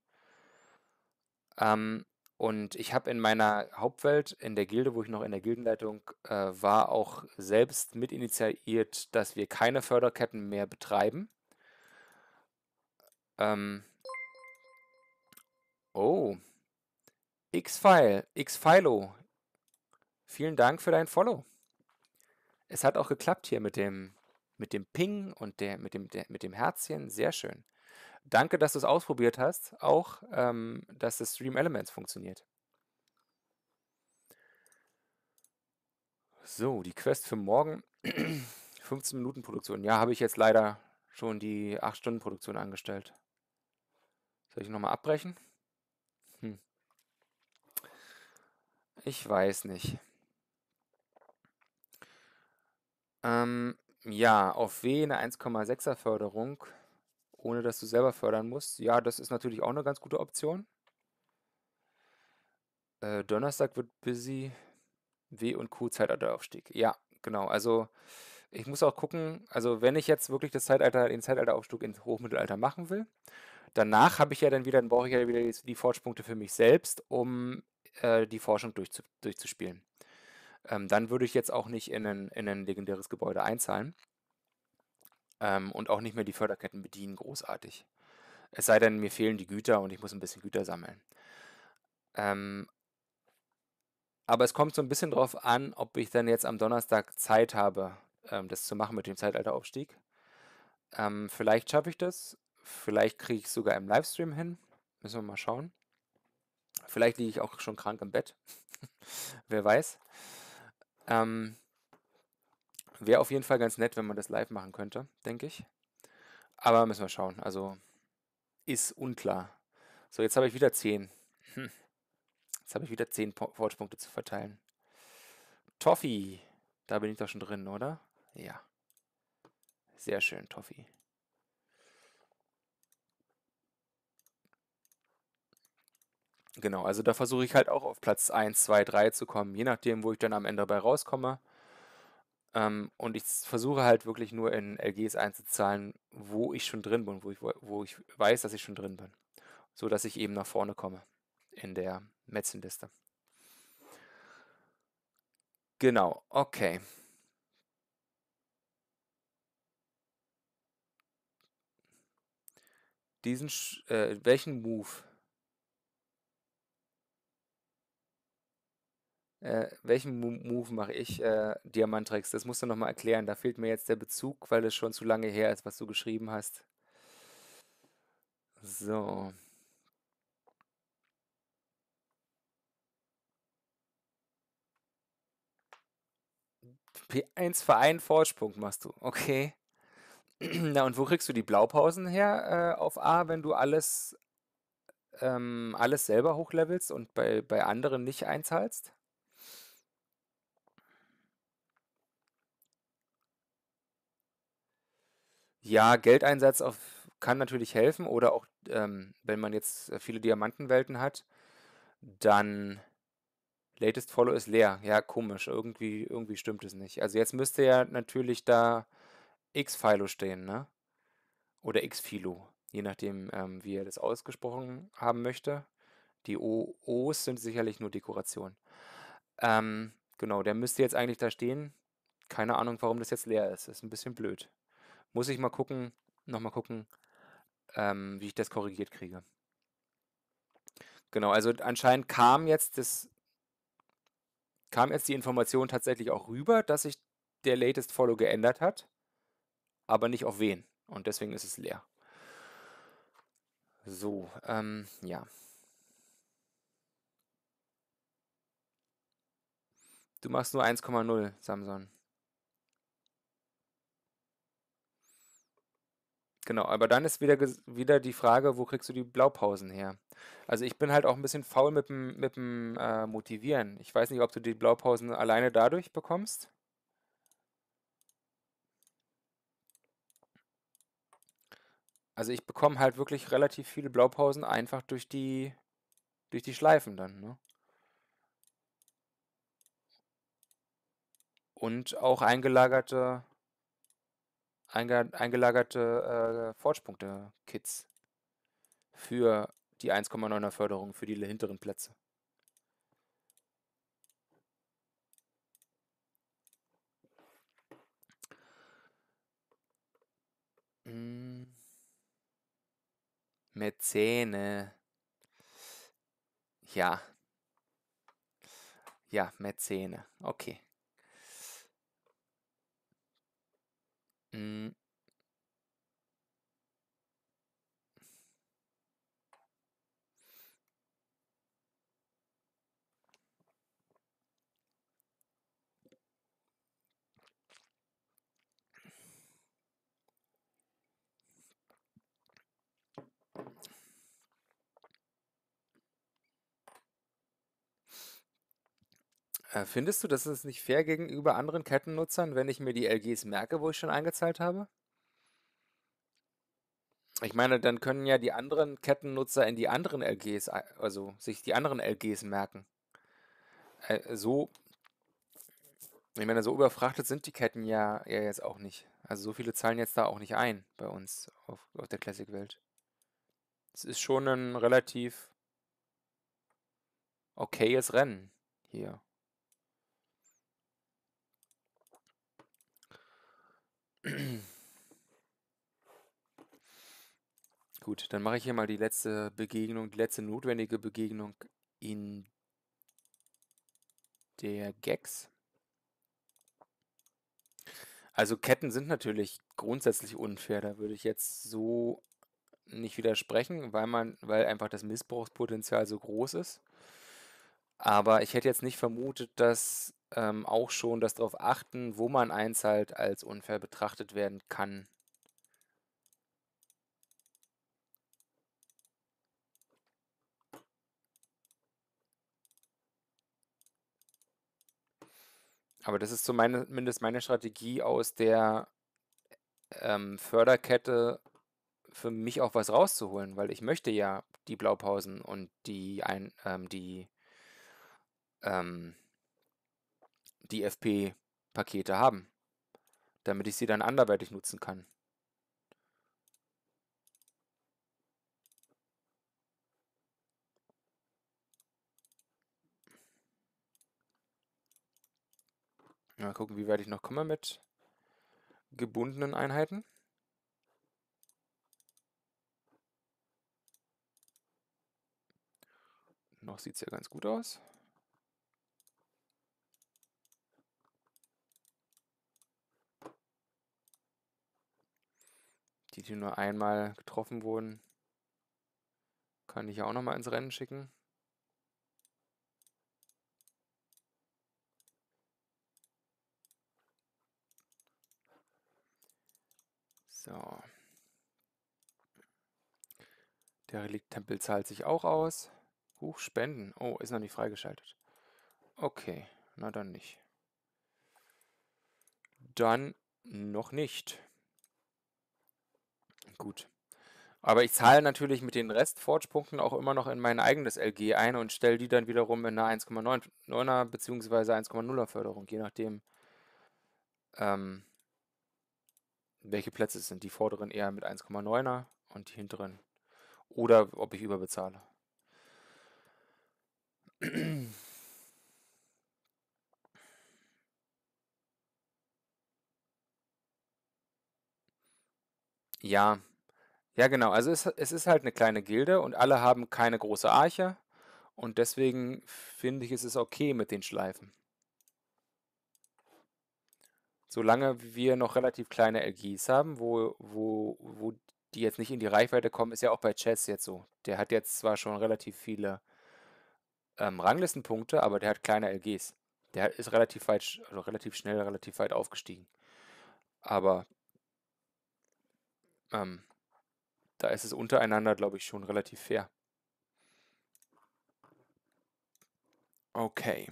Und ich habe in meiner Hauptwelt, in der Gilde, wo ich noch in der Gildenleitung war, auch selbst mitinitiiert, dass wir keine Förderketten mehr betreiben. Oh, X-File, X-Philo, vielen Dank für dein Follow. Es hat auch geklappt hier mit dem Ping und mit dem Herzchen, sehr schön. Danke, dass du es ausprobiert hast, auch, dass das Stream Elements funktioniert. So, die Quest für morgen, 15 Minuten Produktion. Ja, habe ich jetzt leider schon die 8 Stunden Produktion angestellt. Soll ich nochmal abbrechen? Ich weiß nicht. Ja, auf wen eine 1,6er Förderung, ohne dass du selber fördern musst. Ja, das ist natürlich auch eine ganz gute Option. Donnerstag wird busy. W und Q Zeitalteraufstieg. Ja, genau. Also ich muss auch gucken, also wenn ich jetzt wirklich den Zeitalteraufstieg ins Hochmittelalter machen will, danach habe ich ja dann wieder, dann brauche ich ja wieder die Forschpunkte für mich selbst, um die Forschung durchzuspielen. Dann würde ich jetzt auch nicht in ein legendäres Gebäude einzahlen und auch nicht mehr die Förderketten bedienen, großartig. Es sei denn, mir fehlen die Güter und ich muss ein bisschen Güter sammeln. Aber es kommt so ein bisschen drauf an, ob ich dann jetzt am Donnerstag Zeit habe, das zu machen mit dem Zeitalteraufstieg. Vielleicht schaffe ich das, vielleicht kriege ich es sogar im Livestream hin, müssen wir mal schauen. Vielleicht liege ich auch schon krank im Bett, wer weiß. Wäre auf jeden Fall ganz nett, wenn man das live machen könnte, denke ich. Aber müssen wir schauen, also ist unklar. So, jetzt habe ich wieder 10. Jetzt habe ich wieder 10 Fortschrittspunkte zu verteilen. Toffee, da bin ich doch schon drin, oder? Ja, sehr schön, Toffee. Genau, also da versuche ich halt auch auf Platz 1, 2, 3 zu kommen, je nachdem, wo ich dann am Ende dabei rauskomme. Und ich versuche halt wirklich nur in LGs einzuzahlen, wo ich schon drin bin, wo ich weiß, dass ich schon drin bin. So, dass ich eben nach vorne komme in der Metzenliste. Genau, okay. Welchen Move... welchen Move mache ich, Diamantrex? Das musst du nochmal erklären. Da fehlt mir jetzt der Bezug, weil es schon zu lange her ist, was du geschrieben hast. So. P1 Verein Forschpunkt machst du. Okay. Na, und wo kriegst du die Blaupausen her auf A, wenn du alles selber hochlevelst und bei anderen nicht einzahlst? Ja, Geldeinsatz kann natürlich helfen oder auch, wenn man jetzt viele Diamantenwelten hat, dann Latest Follow ist leer. Ja, komisch, irgendwie stimmt es nicht. Also jetzt müsste ja natürlich da X-Philo stehen, ne? Oder X-Philo, je nachdem, wie er das ausgesprochen haben möchte. Die O's sind sicherlich nur Dekoration. Genau, der müsste jetzt eigentlich da stehen. Keine Ahnung, warum das jetzt leer ist. Ist ein bisschen blöd. Muss ich mal gucken, wie ich das korrigiert kriege. Genau, also anscheinend kam jetzt die Information tatsächlich auch rüber, dass sich der Latest Follow geändert hat, aber nicht auf wen. Und deswegen ist es leer. So, ja. Du machst nur 1,0, Samson. Genau, aber dann ist wieder die Frage, wo kriegst du die Blaupausen her? Also ich bin halt auch ein bisschen faul mit dem Motivieren. Ich weiß nicht, ob du die Blaupausen alleine dadurch bekommst. Also ich bekomme halt wirklich relativ viele Blaupausen einfach durch die Schleifen dann, ne? Und auch eingelagerte Forge-Punkte-Kits für die 1,9er Förderung, für die hinteren Plätze. Mäzene. Ja. Ja, Mäzene. Okay. Findest du, das ist nicht fair gegenüber anderen Kettennutzern, wenn ich mir die LGs merke, wo ich schon eingezahlt habe? Ich meine, dann können ja die anderen Kettennutzer in die anderen LGs, also sich die anderen LGs merken. So, ich meine, so überfrachtet sind die Ketten ja jetzt auch nicht. Also so viele zahlen jetzt da auch nicht ein bei uns auf der Classic-Welt. Es ist schon ein relativ okayes Rennen hier. Gut, dann mache ich hier mal die letzte Begegnung, die letzte notwendige Begegnung in der Gex. Also Ketten sind natürlich grundsätzlich unfair, da würde ich jetzt so nicht widersprechen, weil einfach das Missbrauchspotenzial so groß ist. Aber ich hätte jetzt nicht vermutet, dass auch schon das darauf achten, wo man einzahlt, als unfair betrachtet werden kann. Aber das ist zumindest meine Strategie, aus der Förderkette für mich auch was rauszuholen, weil ich möchte ja die Blaupausen und die FP-Pakete haben, damit ich sie dann anderweitig nutzen kann. Mal gucken, wie weit ich noch komme mit gebundenen Einheiten. Noch sieht es ja ganz gut aus. Die nur einmal getroffen wurden, kann ich ja auch nochmal ins Rennen schicken. So. Der Relikt-Tempel zahlt sich auch aus. Huch, Spenden. Oh, ist noch nicht freigeschaltet. Okay, na dann nicht. Dann noch nicht. Gut. Aber ich zahle natürlich mit den Rest-Forge-Punkten auch immer noch in mein eigenes LG ein und stelle die dann wiederum in einer 1,9er bzw. 1,0er Förderung, je nachdem, welche Plätze es sind. Die vorderen eher mit 1,9er und die hinteren. Oder ob ich überbezahle. Ja, ja genau, also es ist halt eine kleine Gilde und alle haben keine große Arche und deswegen finde ich, es ist okay mit den Schleifen. Solange wir noch relativ kleine LGs haben, wo die jetzt nicht in die Reichweite kommen, ist ja auch bei Chess jetzt so. Der hat jetzt zwar schon relativ viele Ranglistenpunkte, aber der hat kleine LGs. Der ist relativ weit, also relativ schnell, relativ weit aufgestiegen. Aber da ist es untereinander, glaube ich, schon relativ fair. Okay.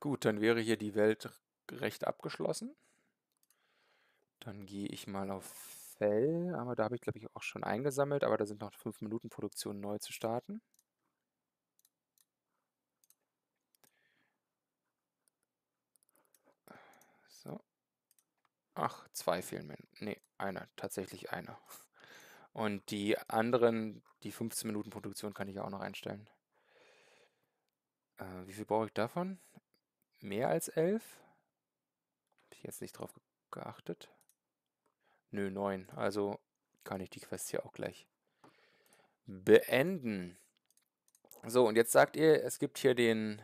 Gut, dann wäre hier die Welt recht abgeschlossen. Dann gehe ich mal auf Fell, aber da habe ich, glaube ich, auch schon eingesammelt, aber da sind noch 5 Minuten Produktion neu zu starten. So. Ach, 2 fehlen mir. Nee, einer. Tatsächlich einer. Und die anderen, die 15 Minuten Produktion kann ich ja auch noch einstellen. Wie viel brauche ich davon? Mehr als 11? Habe ich jetzt nicht drauf geachtet. Nö, 9. Also kann ich die Quest hier auch gleich beenden. So, und jetzt sagt ihr, es gibt hier den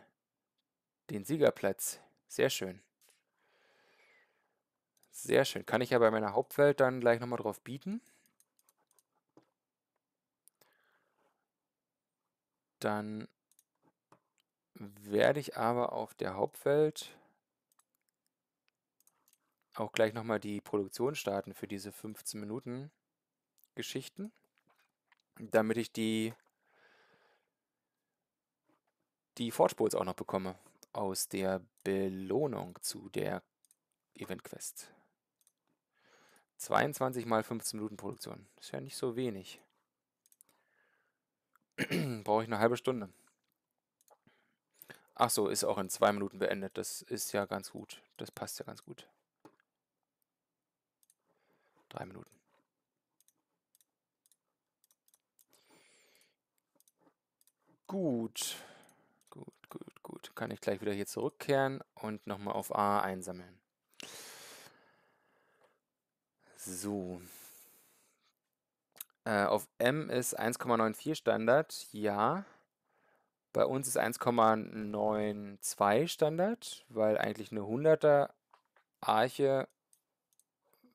Siegerplatz. Sehr schön. Sehr schön. Kann ich ja bei meiner Hauptwelt dann gleich nochmal drauf bieten. Dann werde ich aber auf der Hauptwelt auch gleich nochmal die Produktion starten für diese 15 Minuten Geschichten, damit ich die Forge Bowls auch noch bekomme aus der Belohnung zu der Event-Quest. 22 mal 15 Minuten Produktion. Ist ja nicht so wenig. Brauche ich eine halbe Stunde. Ach so, ist auch in 2 Minuten beendet. Das ist ja ganz gut. Das passt ja ganz gut. 3 Minuten. Gut. Gut. Kann ich gleich wieder hier zurückkehren und nochmal auf A einsammeln. So. Auf M ist 1,94 Standard, ja. Bei uns ist 1,92 Standard, weil eigentlich eine 100er Arche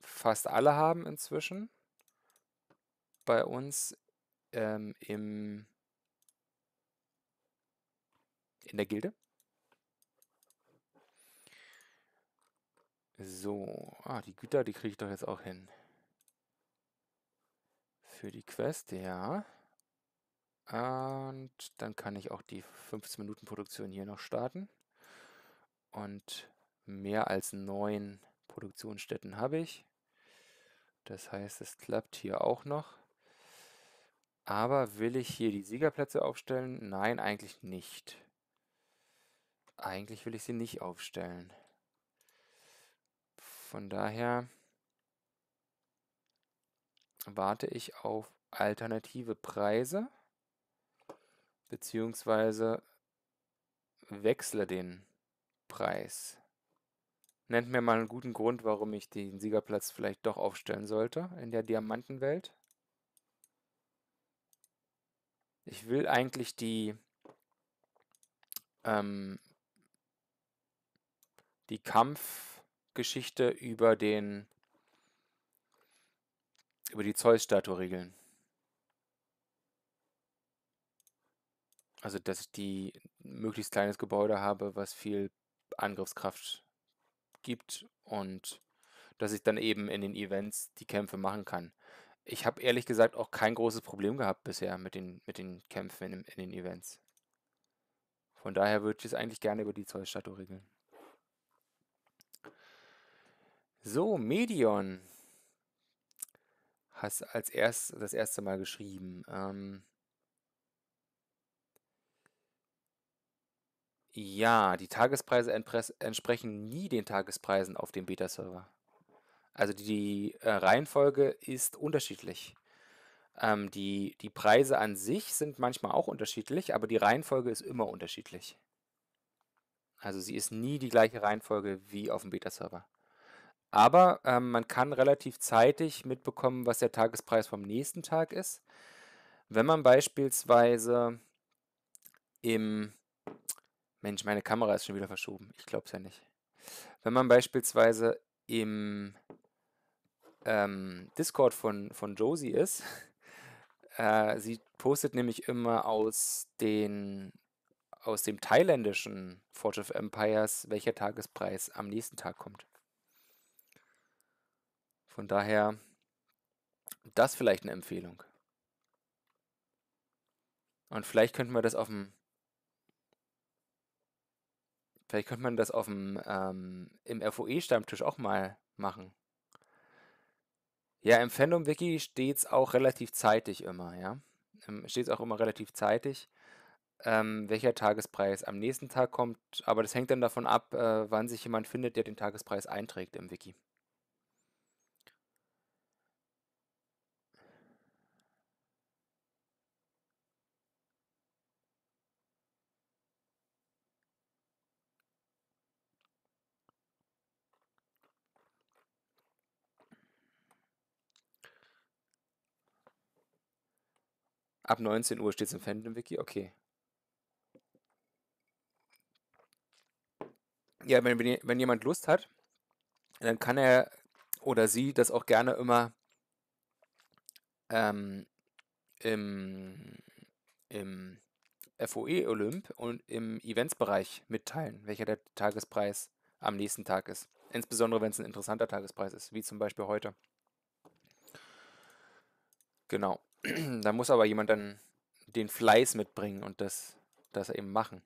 fast alle haben inzwischen. Bei uns in der Gilde. So, die Güter, die kriege ich doch jetzt auch hin. Für die Quest, ja. Und dann kann ich auch die 15 Minuten Produktion hier noch starten. Und mehr als 9 Produktionsstätten habe ich. Das heißt, es klappt hier auch noch. Aber will ich hier die Siegerplätze aufstellen? Nein, eigentlich nicht. Eigentlich will ich sie nicht aufstellen. Von daher warte ich auf alternative Preise, beziehungsweise wechsle den Preis. Nennt mir mal einen guten Grund, warum ich den Siegerplatz vielleicht doch aufstellen sollte in der Diamantenwelt. Ich will eigentlich die Kampfgeschichte über die Zeus-Statue regeln. Also, dass ich die möglichst kleines Gebäude habe, was viel Angriffskraft gibt und dass ich dann eben in den Events die Kämpfe machen kann. Ich habe ehrlich gesagt auch kein großes Problem gehabt bisher mit den Kämpfen in den Events. Von daher würde ich es eigentlich gerne über die Zeus-Statue regeln. So, Medion. Hast als das erste Mal geschrieben. Ja, die Tagespreise entsprechen nie den Tagespreisen auf dem Beta-Server. Also die Reihenfolge ist unterschiedlich. Die Preise an sich sind manchmal auch unterschiedlich, aber die Reihenfolge ist immer unterschiedlich. Also sie ist nie die gleiche Reihenfolge wie auf dem Beta-Server. Aber man kann relativ zeitig mitbekommen, was der Tagespreis vom nächsten Tag ist. Wenn man beispielsweise Mensch, meine Kamera ist schon wieder verschoben. Ich glaube es ja nicht. Wenn man beispielsweise im Discord von Josie ist, sie postet nämlich immer aus dem thailändischen Forge of Empires, welcher Tagespreis am nächsten Tag kommt. Von daher, das vielleicht eine Empfehlung. Und vielleicht könnte man das im FOE-Stammtisch auch mal machen. Ja, im Fandom-Wiki steht es auch relativ zeitig immer, ja. Steht es auch immer relativ zeitig, welcher Tagespreis am nächsten Tag kommt. Aber das hängt dann davon ab, wann sich jemand findet, der den Tagespreis einträgt im Wiki. Ab 19 Uhr steht es im Fandom-Wiki, okay. Ja, wenn jemand Lust hat, dann kann er oder sie das auch gerne immer im FOE-Olymp und im Eventsbereich mitteilen, welcher der Tagespreis am nächsten Tag ist. Insbesondere, wenn es ein interessanter Tagespreis ist, wie zum Beispiel heute. Genau. Da muss aber jemand dann den Fleiß mitbringen und das eben machen.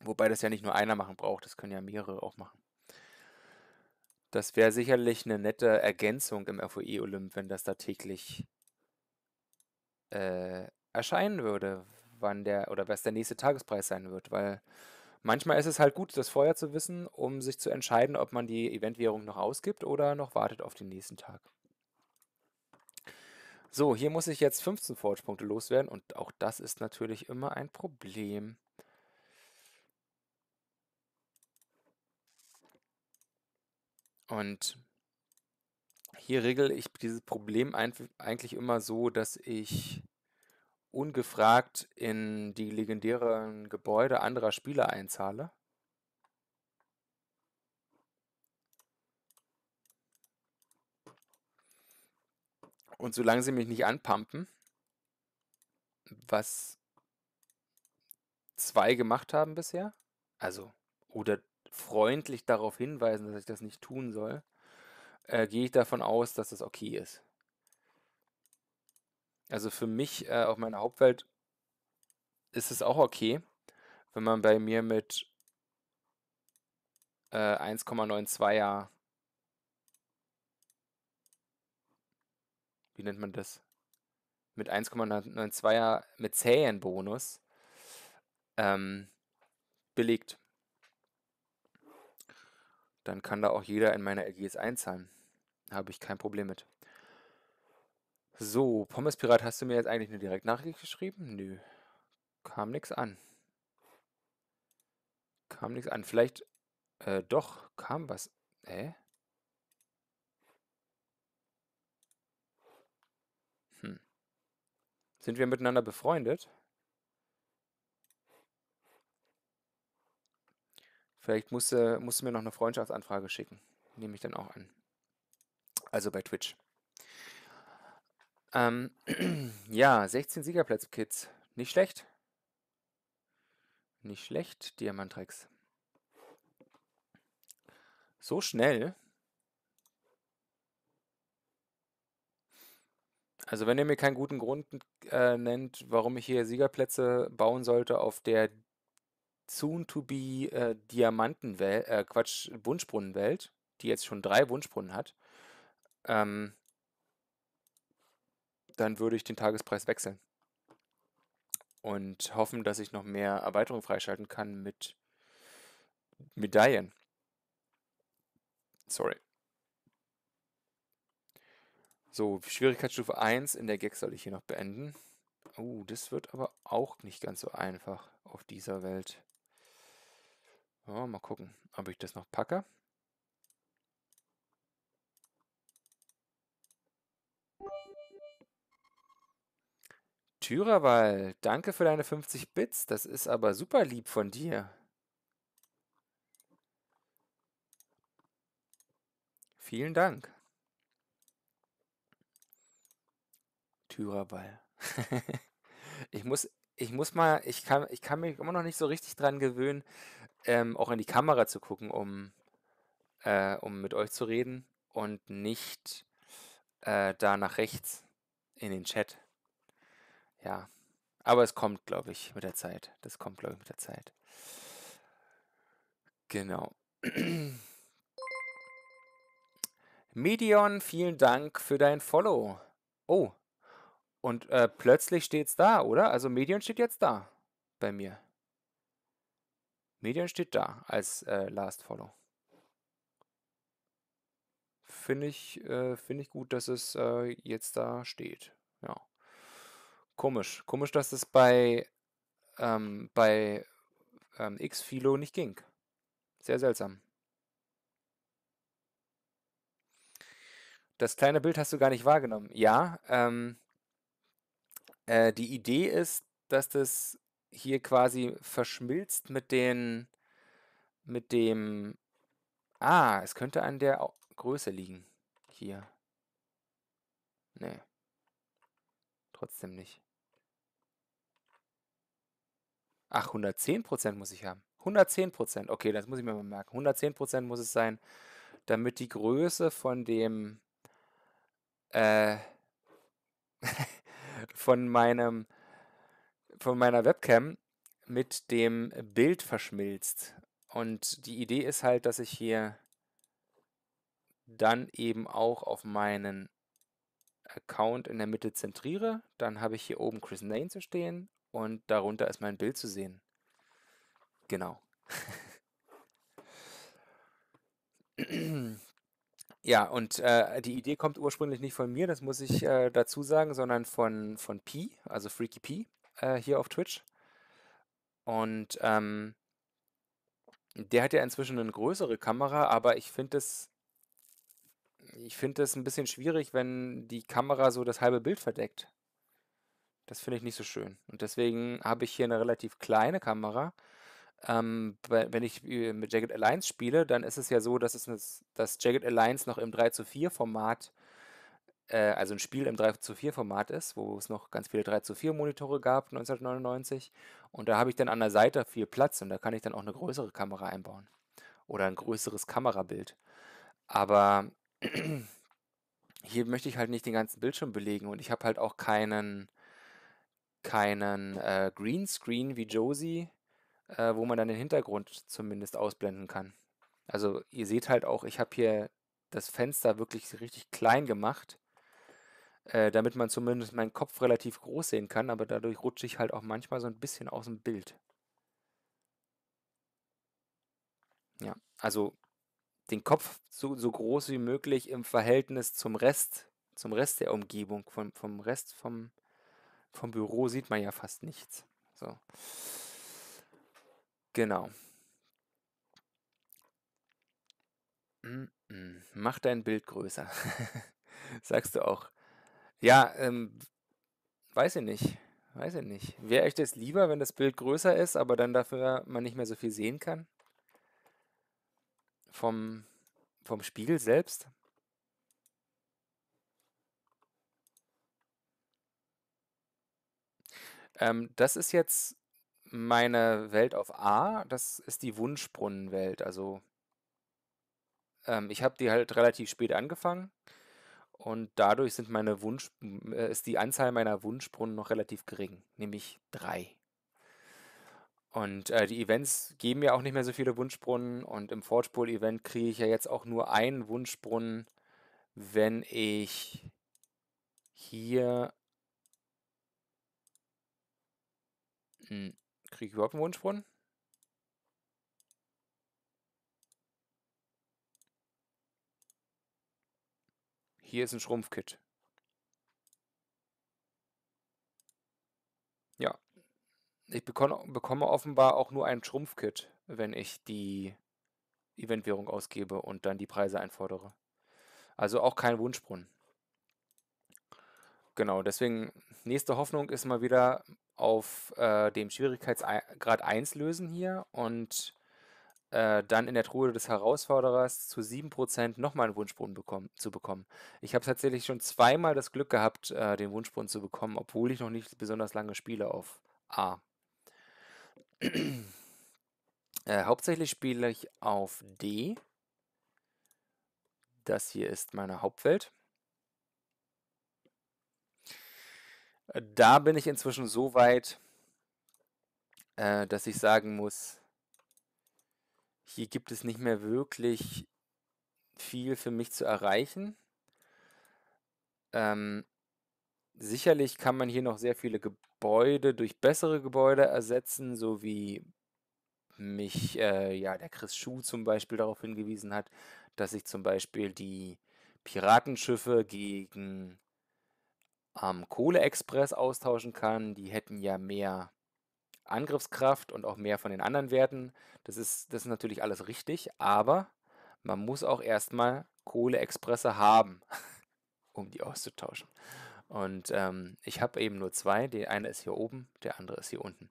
Wobei das ja nicht nur einer machen braucht, das können ja mehrere auch machen. Das wäre sicherlich eine nette Ergänzung im FOE-Olymp, wenn das da täglich erscheinen würde, was der nächste Tagespreis sein wird. Weil manchmal ist es halt gut, das vorher zu wissen, um sich zu entscheiden, ob man die Eventwährung noch ausgibt oder noch wartet auf den nächsten Tag. So, hier muss ich jetzt 15 Forge-Punkte loswerden und auch das ist natürlich immer ein Problem. Und hier regle ich dieses Problem eigentlich immer so, dass ich ungefragt in die legendären Gebäude anderer Spieler einzahle. Und solange sie mich nicht anpumpen, was 2 gemacht haben bisher, also oder freundlich darauf hinweisen, dass ich das nicht tun soll, gehe ich davon aus, dass das okay ist. Also für mich auf meiner Hauptwelt ist es auch okay, wenn man bei mir mit 1,92er, wie nennt man das? Mit 1,92er mit Zähenbonus belegt. Dann kann da auch jeder in meine LGs einzahlen. Habe ich kein Problem mit. So, Pommespirat, hast du mir jetzt eigentlich eine Direktnachricht geschrieben? Nö. Kam nichts an. Kam nichts an. Vielleicht, doch, kam was. Sind wir miteinander befreundet? Vielleicht musst du mir noch eine Freundschaftsanfrage schicken. Nehme ich dann auch an. Also bei Twitch. Ja, 16 Siegerplätze-Kids. Nicht schlecht. Nicht schlecht, Diamantrex. So schnell. Also wenn ihr mir keinen guten Grund nennt, warum ich hier Siegerplätze bauen sollte auf der soon-to-be Diamantenwelt, Buntsbrunnenwelt, die jetzt schon 3 Buntsbrunnen hat, dann würde ich den Tagespreis wechseln. Und hoffen, dass ich noch mehr Erweiterungen freischalten kann mit Medaillen. Sorry. So, Schwierigkeitsstufe 1 in der Gag soll ich hier noch beenden. Oh, das wird aber auch nicht ganz so einfach auf dieser Welt. Oh, mal gucken, ob ich das noch packe. Thürawald, danke für deine 50 Bits. Das ist aber super lieb von dir. Vielen Dank. Führerball. Ich kann mich immer noch nicht so richtig dran gewöhnen, auch in die Kamera zu gucken, um mit euch zu reden und nicht da nach rechts in den Chat. Ja, aber es kommt, glaube ich, mit der Zeit. Das kommt, glaube ich, mit der Zeit. Genau. Medion, vielen Dank für dein Follow. Oh, und plötzlich steht's da, oder? Also Medion steht jetzt da bei mir. Medion steht da als Last Follow. Finde ich gut, dass es jetzt da steht. Ja. Komisch. Komisch, dass es bei X-Philo nicht ging. Sehr seltsam. Das kleine Bild hast du gar nicht wahrgenommen. Ja, die Idee ist, dass das hier quasi verschmilzt mit den, es könnte an der Größe liegen. Hier. Nee. Trotzdem nicht. Ach, 110% muss ich haben. 110%. Okay, das muss ich mir mal merken. 110% muss es sein, damit die Größe von dem von meiner Webcam mit dem Bild verschmilzt. Und die Idee ist halt, dass ich hier dann eben auch auf meinen Account in der Mitte zentriere. Dann habe ich hier oben Chris Nain zu stehen und darunter ist mein Bild zu sehen. Genau. Ja, und die Idee kommt ursprünglich nicht von mir, das muss ich dazu sagen, sondern von P, also Freaky P, hier auf Twitch. Und der hat ja inzwischen eine größere Kamera, aber ich finde das ein bisschen schwierig, wenn die Kamera so das halbe Bild verdeckt. Das finde ich nicht so schön. Und deswegen habe ich hier eine relativ kleine Kamera. Wenn ich mit Jagged Alliance spiele, dann ist es ja so, dass das Jagged Alliance noch im 3:4 Format, also ein Spiel im 3:4 Format ist, wo es noch ganz viele 3:4 Monitore gab 1999, und da habe ich dann an der Seite viel Platz und da kann ich dann auch eine größere Kamera einbauen oder ein größeres Kamerabild. Aber hier möchte ich halt nicht den ganzen Bildschirm belegen und ich habe halt auch keinen Greenscreen wie Josie, wo man dann den Hintergrund zumindest ausblenden kann. Also ihr seht halt auch, ich habe hier das Fenster wirklich richtig klein gemacht, damit man zumindest meinen Kopf relativ groß sehen kann, aber dadurch rutsche ich halt auch manchmal so ein bisschen aus dem Bild. Ja, also den Kopf so groß wie möglich im Verhältnis zum Rest der Umgebung. Vom Rest vom Büro sieht man ja fast nichts. So. Genau. Mach dein Bild größer. Sagst du auch. Ja, weiß ich nicht. Weiß ich nicht. Wäre euch das lieber, wenn das Bild größer ist, aber dann dafür man nicht mehr so viel sehen kann? Vom Spiegel selbst? Das ist jetzt meine Welt auf A, das ist die Wunschbrunnenwelt. Also ich habe die halt relativ spät angefangen und dadurch sind ist die Anzahl meiner Wunschbrunnen noch relativ gering, nämlich 3. Und die Events geben ja auch nicht mehr so viele Wunschbrunnen und im Forge Bowl Event kriege ich ja jetzt auch nur einen Wunschbrunnen, wenn ich hier... Kriege ich überhaupt einen Wunschbrunnen? Hier ist ein Schrumpfkit. Ja. Ich bekomme offenbar auch nur ein Schrumpfkit, wenn ich die Eventwährung ausgebe und dann die Preise einfordere. Also auch kein Wunschbrunnen. Genau, deswegen, nächste Hoffnung ist mal wieder auf dem Schwierigkeitsgrad 1 lösen hier und dann in der Truhe des Herausforderers zu 7% nochmal einen Wunschbrunnen zu bekommen. Ich habe tatsächlich schon zweimal das Glück gehabt, den Wunschbrunnen zu bekommen, obwohl ich noch nicht besonders lange spiele auf A. Hauptsächlich spiele ich auf D. Das hier ist meine Hauptwelt. Da bin ich inzwischen so weit, dass ich sagen muss, hier gibt es nicht mehr wirklich viel für mich zu erreichen. Sicherlich kann man hier noch sehr viele Gebäude durch bessere Gebäude ersetzen, so wie mich ja, der Chris Schuh zum Beispiel darauf hingewiesen hat, dass ich zum Beispiel die Piratenschiffe gegen Kohleexpress austauschen kann. Die hätten ja mehr Angriffskraft und auch mehr von den anderen Werten. Das ist natürlich alles richtig, aber man muss auch erstmal Kohleexpresse haben, um die auszutauschen. Und ich habe eben nur zwei. Der eine ist hier oben, der andere ist hier unten.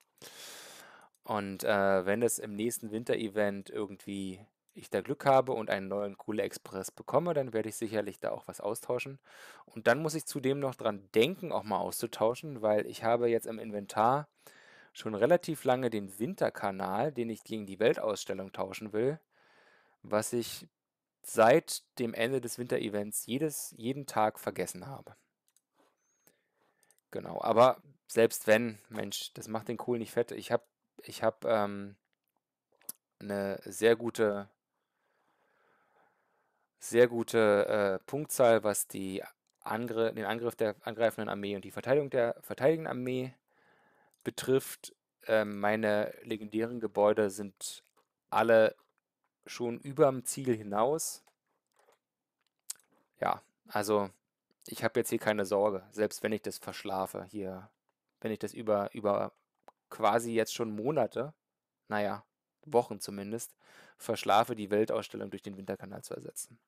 Und wenn es im nächsten Winter-Event irgendwie ich da Glück habe und einen neuen Kohleexpress bekomme, dann werde ich sicherlich da auch was austauschen. Und dann muss ich zudem noch dran denken, auch mal auszutauschen, weil ich habe jetzt im Inventar schon relativ lange den Winterkanal, den ich gegen die Weltausstellung tauschen will, was ich seit dem Ende des Winter-Events jeden Tag vergessen habe. Genau, aber selbst wenn, Mensch, das macht den Kohl nicht fett. Ich habe eine sehr gute Punktzahl, was die den Angriff der angreifenden Armee und die Verteidigung der verteidigenden Armee betrifft. Meine legendären Gebäude sind alle schon überm Ziel hinaus. Ja, also ich habe jetzt hier keine Sorge, selbst wenn ich das verschlafe hier, wenn ich das über quasi jetzt schon Monate, naja, Wochen zumindest, verschlafe, die Weltausstellung durch den Winterkanal zu ersetzen.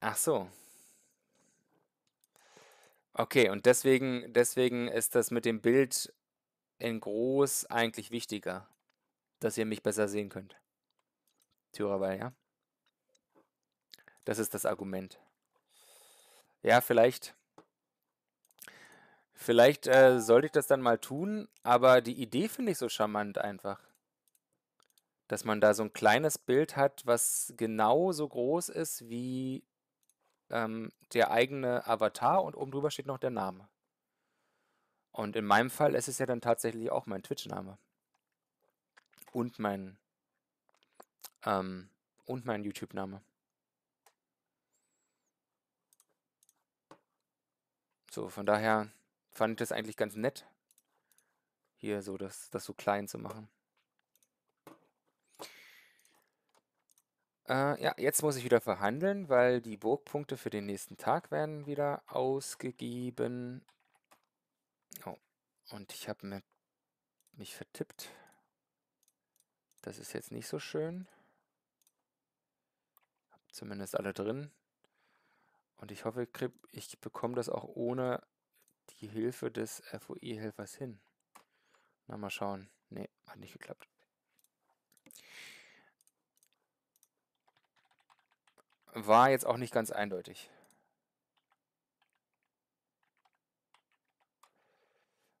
Ach so. Okay, und deswegen ist das mit dem Bild in groß eigentlich wichtiger, dass ihr mich besser sehen könnt. Tyrawal, ja? Das ist das Argument. Ja, vielleicht sollte ich das dann mal tun, aber die Idee finde ich so charmant einfach. Dass man da so ein kleines Bild hat, was genauso groß ist wie der eigene Avatar und oben drüber steht noch der Name. Und in meinem Fall ist es ja dann tatsächlich auch mein Twitch-Name. Und mein YouTube-Name. So, von daher fand ich das eigentlich ganz nett, hier so das so klein zu machen. Ja, jetzt muss ich wieder verhandeln, weil die Burgpunkte für den nächsten Tag werden wieder ausgegeben. Oh, und ich habe mich vertippt. Das ist jetzt nicht so schön. Hab zumindest alle drin. Und ich hoffe, ich bekomme das auch ohne die Hilfe des FOE-Helfers hin. Na, mal schauen. Nee, hat nicht geklappt. War jetzt auch nicht ganz eindeutig.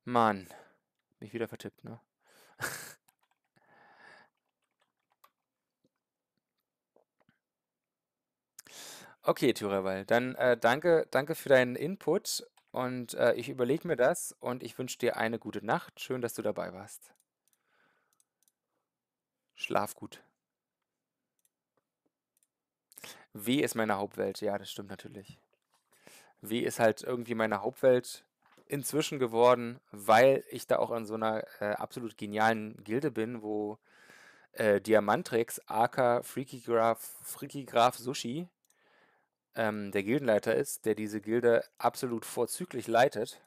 Mann, mich wieder vertippt, ne? Okay, Tyrawal, dann danke für deinen Input und ich überlege mir das und ich wünsche dir eine gute Nacht. Schön, dass du dabei warst. Schlaf gut. W ist meine Hauptwelt. Ja, das stimmt natürlich. W ist halt irgendwie meine Hauptwelt inzwischen geworden, weil ich da auch in so einer absolut genialen Gilde bin, wo Diamantrex, aka Freaky Graf Sushi, der Gildenleiter ist, der diese Gilde absolut vorzüglich leitet.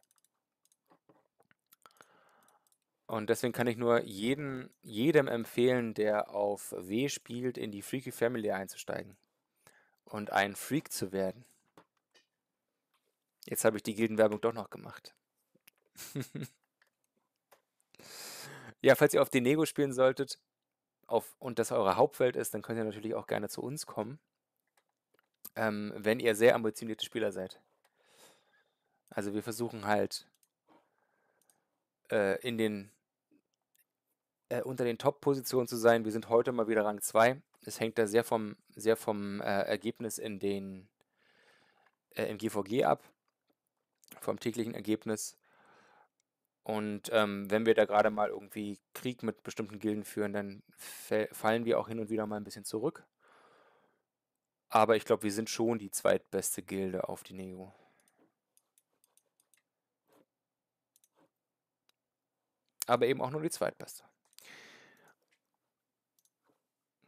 Und deswegen kann ich nur jedem empfehlen, der auf W spielt, in die Freaky Family einzusteigen. Und ein Freak zu werden. Jetzt habe ich die Gildenwerbung doch noch gemacht. Ja, falls ihr auf Denego spielen solltet und das eure Hauptwelt ist, dann könnt ihr natürlich auch gerne zu uns kommen, wenn ihr sehr ambitionierte Spieler seid. Also wir versuchen halt in den unter den Top-Positionen zu sein. Wir sind heute mal wieder Rang 2. Es hängt da sehr vom Ergebnis in den, im GVG ab, vom täglichen Ergebnis. Und wenn wir da gerade mal irgendwie Krieg mit bestimmten Gilden führen, dann fallen wir auch hin und wieder mal ein bisschen zurück. Aber ich glaube, wir sind schon die zweitbeste Gilde auf die Neo. Aber eben auch nur die zweitbeste.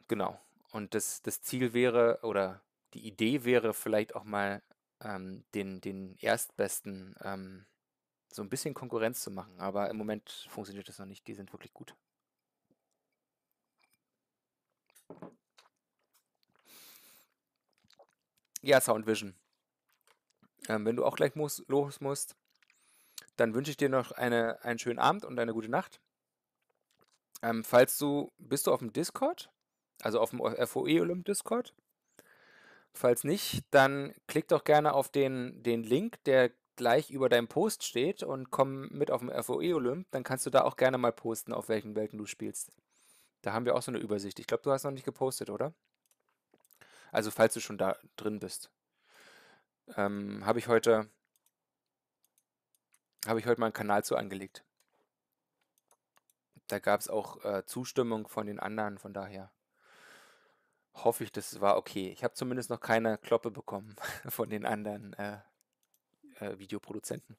Genau. Und das Ziel wäre, oder die Idee wäre vielleicht auch mal den Erstbesten so ein bisschen Konkurrenz zu machen, aber im Moment funktioniert das noch nicht, die sind wirklich gut. Ja, Sound Vision. Wenn du auch gleich los musst, dann wünsche ich dir noch einen schönen Abend und eine gute Nacht. Bist du auf dem Discord? Also auf dem FOE-Olymp Discord? Falls nicht, dann klick doch gerne auf den Link, der gleich über deinem Post steht, und komm mit auf dem FOE-Olymp, dann kannst du da auch gerne mal posten, auf welchen Welten du spielst. Da haben wir auch so eine Übersicht. Ich glaube, du hast noch nicht gepostet, oder? Also, falls du schon da drin bist. Habe ich heute mal einen Kanal zu angelegt. Da gab es auch Zustimmung von den anderen, von daher hoffe ich, das war okay. Ich habe zumindest noch keine Kloppe bekommen von den anderen Videoproduzenten.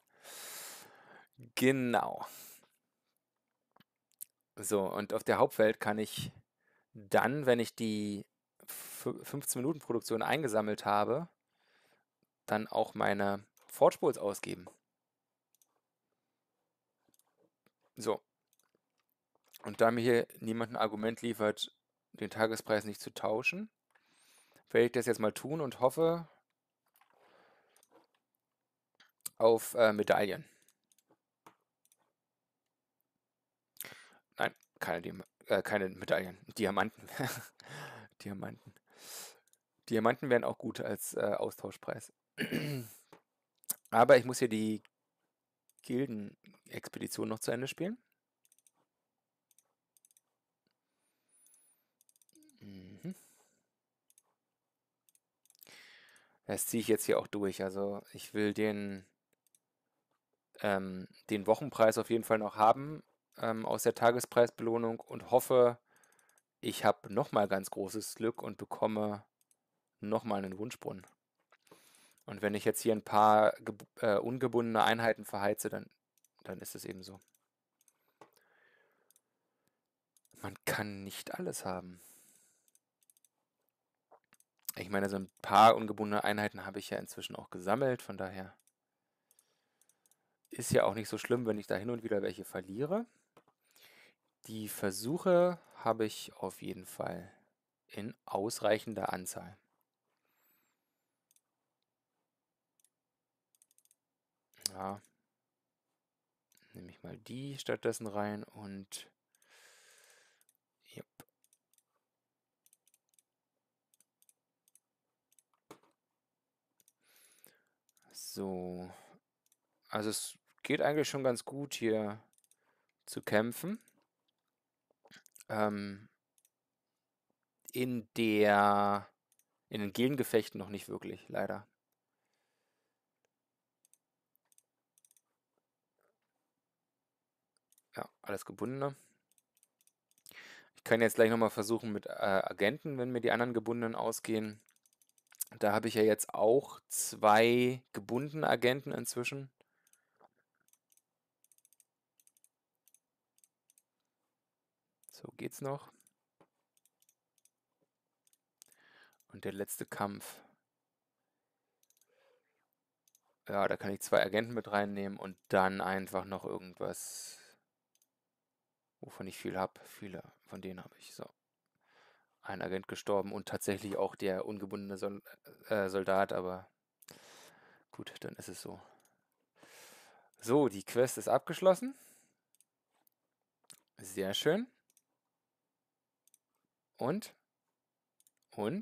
Genau. So, und auf der Hauptwelt kann ich dann, wenn ich die 15-Minuten-Produktion eingesammelt habe, dann auch meine Forge Bowls ausgeben. So. Und da mir hier niemand ein Argument liefert, den Tagespreis nicht zu tauschen, werde ich das jetzt mal tun und hoffe auf Medaillen. Nein, keine Medaillen. Diamanten. Diamanten. Diamanten wären auch gut als Austauschpreis. Aber ich muss hier die Gildenexpedition noch zu Ende spielen. Das ziehe ich jetzt hier auch durch. Also ich will den Wochenpreis auf jeden Fall noch haben aus der Tagespreisbelohnung und hoffe, ich habe nochmal ganz großes Glück und bekomme nochmal einen Wunschbrunnen. Und wenn ich jetzt hier ein paar ungebundene Einheiten verheize, dann ist es eben so. Man kann nicht alles haben. Ich meine, so ein paar ungebundene Einheiten habe ich ja inzwischen auch gesammelt, von daher ist ja auch nicht so schlimm, wenn ich da hin und wieder welche verliere. Die Versuche habe ich auf jeden Fall in ausreichender Anzahl. Ja, nehme ich mal die stattdessen rein und... So, also es geht eigentlich schon ganz gut hier zu kämpfen. In den Gegengefechten noch nicht wirklich, leider. Ja, alles gebundene. Ich kann jetzt gleich nochmal versuchen mit Agenten, wenn mir die anderen gebundenen ausgehen. Da habe ich ja jetzt auch 2 gebundene Agenten inzwischen. So geht's noch. Und der letzte Kampf. Ja, da kann ich 2 Agenten mit reinnehmen und dann einfach noch irgendwas, wovon ich viel habe. Viele von denen habe ich. So. Ein Agent gestorben und tatsächlich auch der ungebundene Soldat, aber gut, dann ist es so. So, die Quest ist abgeschlossen. Sehr schön. Und ein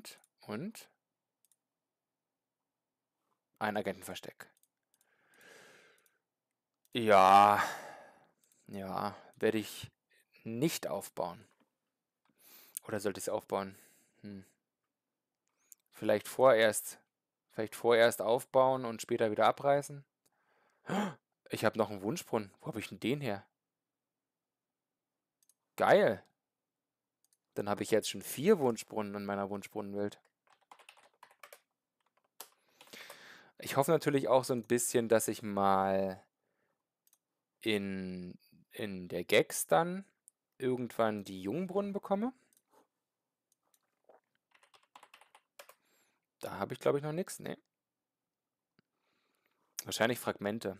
Agentenversteck. Ja, werde ich nicht aufbauen. Oder sollte ich es aufbauen? Vielleicht vorerst aufbauen und später wieder abreißen. Ich habe noch einen Wunschbrunnen. Wo habe ich denn den her? Geil. Dann habe ich jetzt schon 4 Wunschbrunnen in meiner Wunschbrunnenwelt. Ich hoffe natürlich auch so ein bisschen, dass ich mal in der Gags dann irgendwann die Jungbrunnen bekomme. Da habe ich, glaube ich, noch nichts. Nee. Wahrscheinlich Fragmente.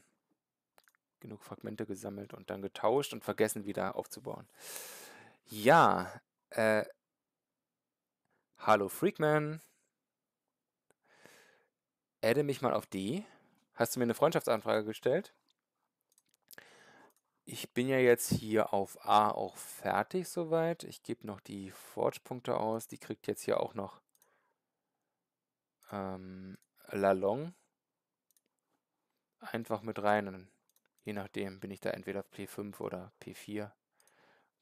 Genug Fragmente gesammelt und dann getauscht und vergessen wieder aufzubauen. Ja. Hallo Freakman. Adde mich mal auf die. Hast du mir eine Freundschaftsanfrage gestellt? Ich bin ja jetzt hier auf A auch fertig soweit. Ich gebe noch die Forge-Punkte aus. Die kriegt jetzt hier auch noch Lalong einfach mit rein. Und je nachdem bin ich da entweder P5 oder P4,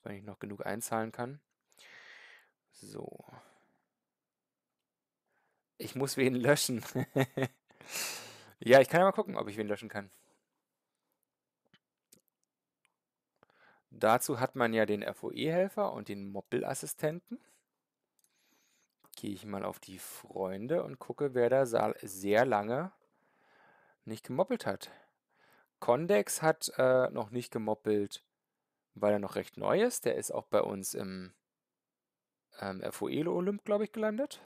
wenn ich noch genug einzahlen kann. So. Ich muss wen löschen. Ja, ich kann ja mal gucken, ob ich wen löschen kann. Dazu hat man ja den FOE-Helfer und den Moppel-Assistenten. Gehe ich mal auf die Freunde und gucke, wer da sehr lange nicht gemoppelt hat. Condex hat noch nicht gemoppelt, weil er noch recht neu ist. Der ist auch bei uns im FOE-Olymp, glaube ich, gelandet.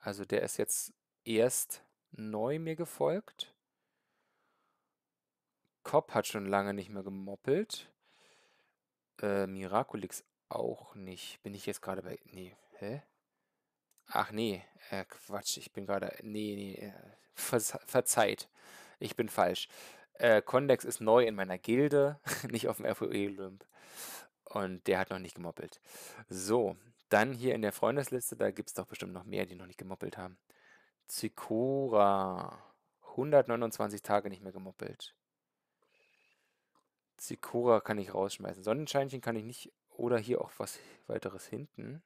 Also der ist jetzt erst neu mir gefolgt. Cobb hat schon lange nicht mehr gemoppelt. Miraculix auch nicht. Bin ich jetzt gerade bei... Nee, hä? Ach nee, Quatsch, ich bin gerade... Nee, verzeiht. Ich bin falsch. Condex ist neu in meiner Gilde, nicht auf dem FOE-Olymp. Und der hat noch nicht gemoppelt. So, dann hier in der Freundesliste, da gibt es doch bestimmt noch mehr, die noch nicht gemoppelt haben. Zykora, 129 Tage nicht mehr gemoppelt. Zykora kann ich rausschmeißen. Sonnenscheinchen kann ich nicht. Oder hier auch was weiteres hinten.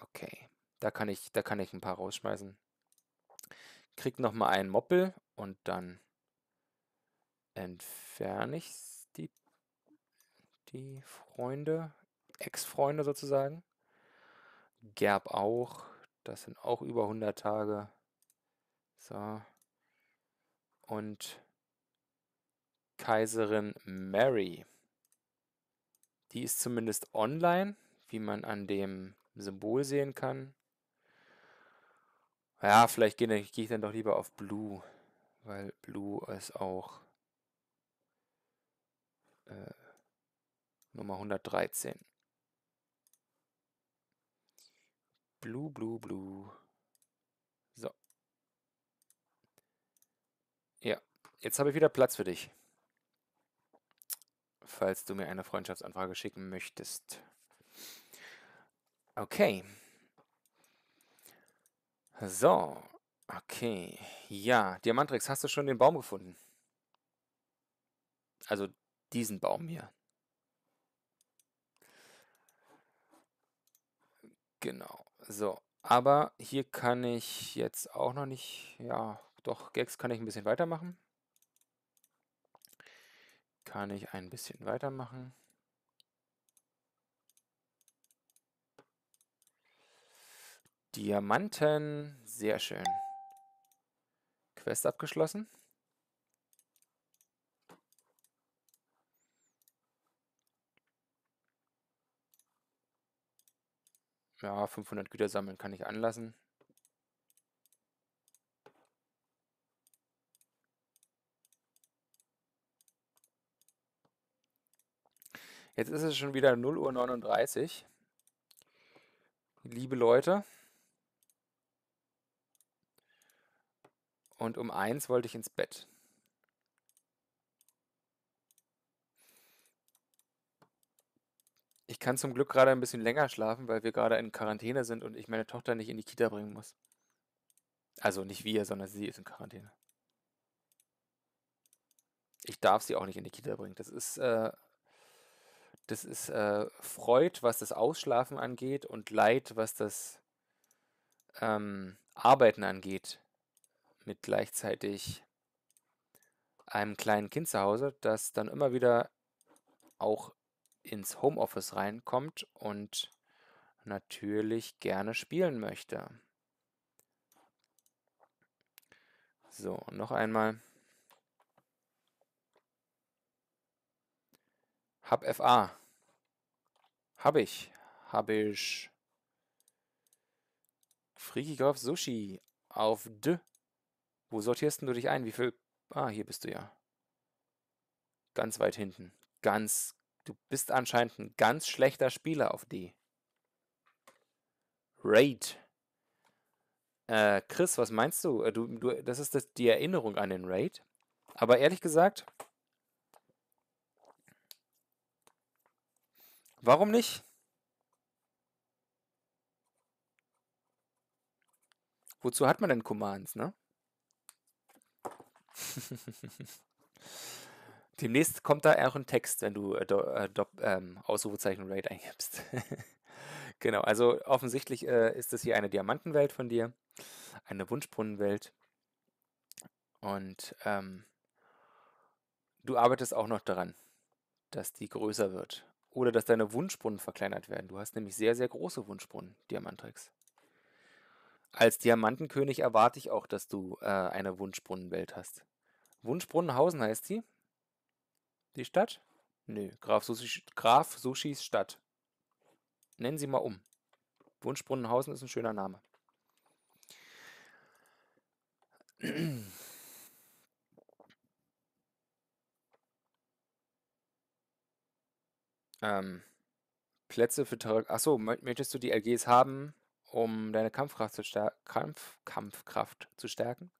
Okay. Da kann ich ein paar rausschmeißen. Krieg nochmal einen Moppel und dann entferne ich die Freunde, Ex-Freunde sozusagen. Gerb auch. Das sind auch über 100 Tage. So. Und Kaiserin Mary. Die ist zumindest online, wie man an dem Symbol sehen kann. Ja, vielleicht gehe ich dann doch lieber auf Blue, weil Blue ist auch Nummer 113. Blue. So. Ja, jetzt habe ich wieder Platz für dich. Falls du mir eine Freundschaftsanfrage schicken möchtest. Okay. So. Okay. Ja, Diamantrix, hast du schon den Baum gefunden? Also diesen Baum hier. Genau. So. Aber hier kann ich jetzt auch noch nicht... Ja, doch, Gags kann ich ein bisschen weitermachen. Kann ich ein bisschen weitermachen. Diamanten. Sehr schön. Quest abgeschlossen. Ja, 500 Güter sammeln kann ich anlassen. Jetzt ist es schon wieder 0:39 Uhr. Liebe Leute. Und um 1 wollte ich ins Bett. Ich kann zum Glück gerade ein bisschen länger schlafen, weil wir gerade in Quarantäne sind und ich meine Tochter nicht in die Kita bringen muss. Also nicht wir, sondern sie ist in Quarantäne. Ich darf sie auch nicht in die Kita bringen. Das ist Das ist Freud, was das Ausschlafen angeht, und Leid, was das Arbeiten angeht. Mit gleichzeitig einem kleinen Kind zu Hause, das dann immer wieder auch ins Homeoffice reinkommt und natürlich gerne spielen möchte. So, noch einmal. Hab FA. Hab ich. Hab ich. Freaky Golf Sushi. Auf D. Wo sortierst denn du dich ein? Wie viel? Ah, hier bist du ja. Ganz weit hinten. Du bist anscheinend ein ganz schlechter Spieler auf D. Raid. Chris, was meinst du? Das ist die Erinnerung an den Raid. Aber ehrlich gesagt, warum nicht? Wozu hat man denn Commands, ne? Demnächst kommt da auch ein Text, wenn du Ausrufezeichen Raid eingibst. Genau, also offensichtlich ist das hier eine Diamantenwelt von dir, eine Wunschbrunnenwelt, und du arbeitest auch noch daran, dass die größer wird oder dass deine Wunschbrunnen verkleinert werden. Du hast nämlich sehr, sehr große Wunschbrunnen, Diamantrix. Als Diamantenkönig erwarte ich auch, dass du eine Wunschbrunnenwelt hast. Wunschbrunnenhausen heißt sie? Die Stadt? Nö, Graf Sushis Stadt. Nennen Sie mal um. Wunschbrunnenhausen ist ein schöner Name. Plätze für Terror. Achso, möchtest du die LGs haben, um deine Kampfkraft zu stärken?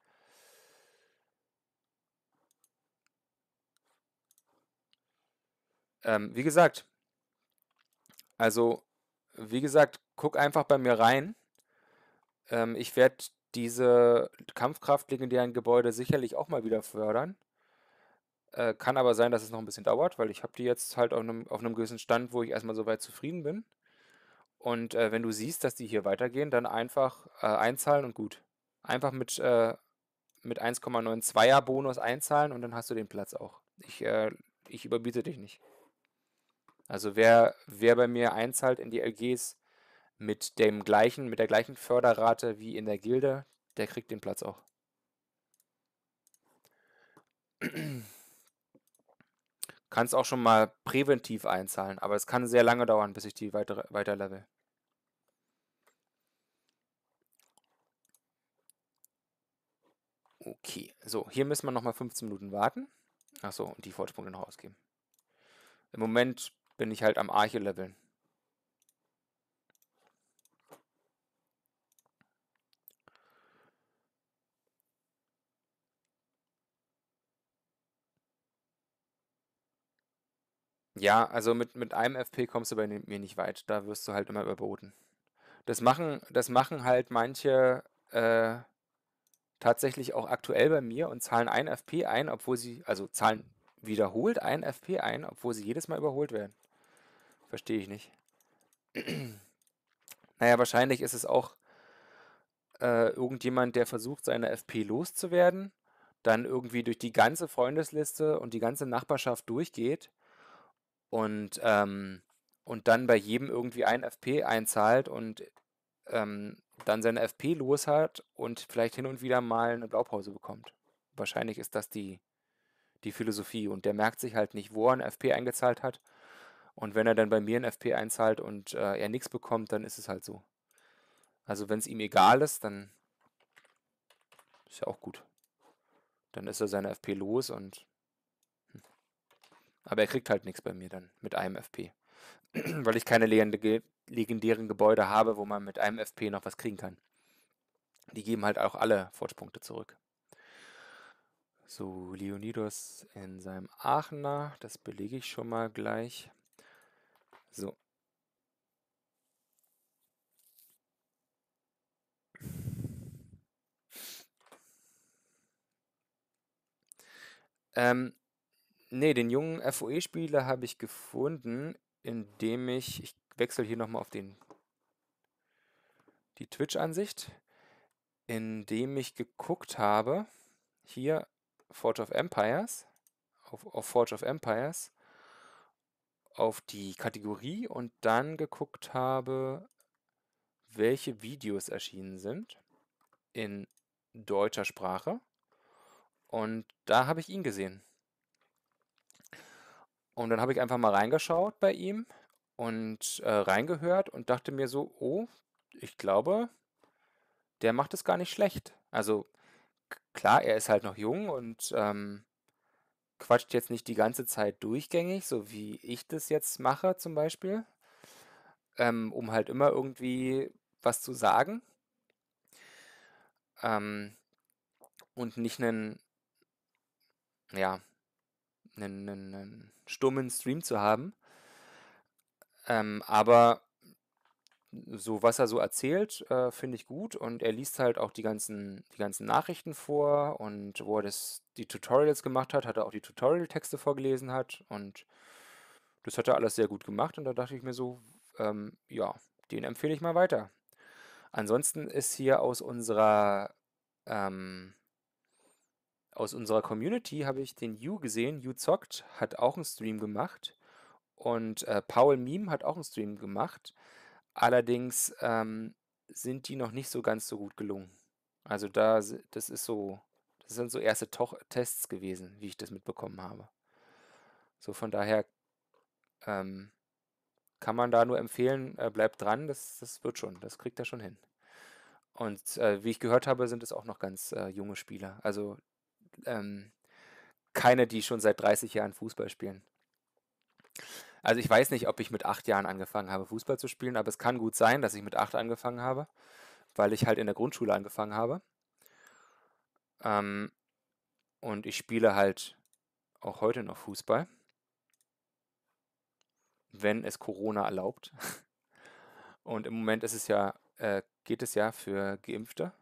Wie gesagt, guck einfach bei mir rein. Ich werde diese kampfkraftlegendären Gebäude sicherlich auch mal wieder fördern. Kann aber sein, dass es noch ein bisschen dauert, weil ich habe die jetzt halt auf einem gewissen Stand, wo ich erstmal soweit zufrieden bin. Und wenn du siehst, dass die hier weitergehen, dann einfach einzahlen und gut. Einfach mit 1,92er Bonus einzahlen und dann hast du den Platz auch. Ich überbiete dich nicht. Also wer bei mir einzahlt in die LGs mit der gleichen Förderrate wie in der Gilde, der kriegt den Platz auch. Kannst auch schon mal präventiv einzahlen, aber es kann sehr lange dauern, bis ich die weiter level. Okay, so, hier müssen wir nochmal 15 Minuten warten. Achso, und die Fortschritte noch ausgeben. Im Moment bin ich halt am Arche-Leveln. Ja, also mit einem FP kommst du bei mir nicht weit. Da wirst du halt immer überboten. Das machen halt manche tatsächlich auch aktuell bei mir und zahlen ein FP ein, obwohl sie, also zahlen wiederholt ein FP ein, obwohl sie jedes Mal überholt werden. Verstehe ich nicht. Naja, wahrscheinlich ist es auch irgendjemand, der versucht, seine FP loszuwerden, dann irgendwie durch die ganze Freundesliste und die ganze Nachbarschaft durchgeht und dann bei jedem irgendwie ein FP einzahlt und dann seine FP los hat und vielleicht hin und wieder mal eine Blaupause bekommt. Wahrscheinlich ist das die Philosophie, und der merkt sich halt nicht, wo er ein FP eingezahlt hat, und wenn er dann bei mir ein FP einzahlt und er nichts bekommt, dann ist es halt so. Also wenn es ihm egal ist, dann ist ja auch gut. Dann ist er seine FP los und aber er kriegt halt nichts bei mir dann mit einem FP, weil ich keine legendären Gebäude habe, wo man mit einem FP noch was kriegen kann. Die geben halt auch alle Fortschritte zurück. So, Leonidas in seinem Aachener, das belege ich schon mal gleich. So. Ne, den jungen FOE-Spieler habe ich gefunden indem ich wechsle hier nochmal auf die Twitch-Ansicht, indem ich geguckt habe, hier Forge of Empires, auf Forge of Empires, auf die Kategorie und dann geguckt habe, welche Videos erschienen sind in deutscher Sprache. Und da habe ich ihn gesehen. Und dann habe ich einfach mal reingeschaut bei ihm und reingehört und dachte mir so, oh, ich glaube, der macht es gar nicht schlecht. Also klar, er ist halt noch jung und quatscht jetzt nicht die ganze Zeit durchgängig, so wie ich das jetzt mache zum Beispiel, um halt immer irgendwie was zu sagen. Und nicht einen, ja, einen stummen Stream zu haben. Aber so, was er so erzählt, finde ich gut. Und er liest halt auch die ganzen Nachrichten vor. Und wo er die Tutorials gemacht hat, hat er auch die Tutorial-Texte vorgelesen hat. Und das hat er alles sehr gut gemacht. Und da dachte ich mir so, ja, den empfehle ich mal weiter. Ansonsten ist hier aus unserer Community habe ich den Yu gesehen. Yu zockt, hat auch einen Stream gemacht. Und Paul Meme hat auch einen Stream gemacht. Allerdings sind die noch nicht so ganz so gut gelungen. Also das sind so erste Tests gewesen, wie ich das mitbekommen habe. So, von daher kann man da nur empfehlen, bleibt dran, das wird schon, das kriegt er schon hin. Und wie ich gehört habe, sind es auch noch ganz junge Spieler. Also keine, die schon seit 30 Jahren Fußball spielen. Also ich weiß nicht, ob ich mit 8 Jahren angefangen habe, Fußball zu spielen, aber es kann gut sein, dass ich mit 8 angefangen habe, weil ich halt in der Grundschule angefangen habe. Und ich spiele halt auch heute noch Fußball, wenn es Corona erlaubt. Und im Moment ist es ja, geht es ja für Geimpfte.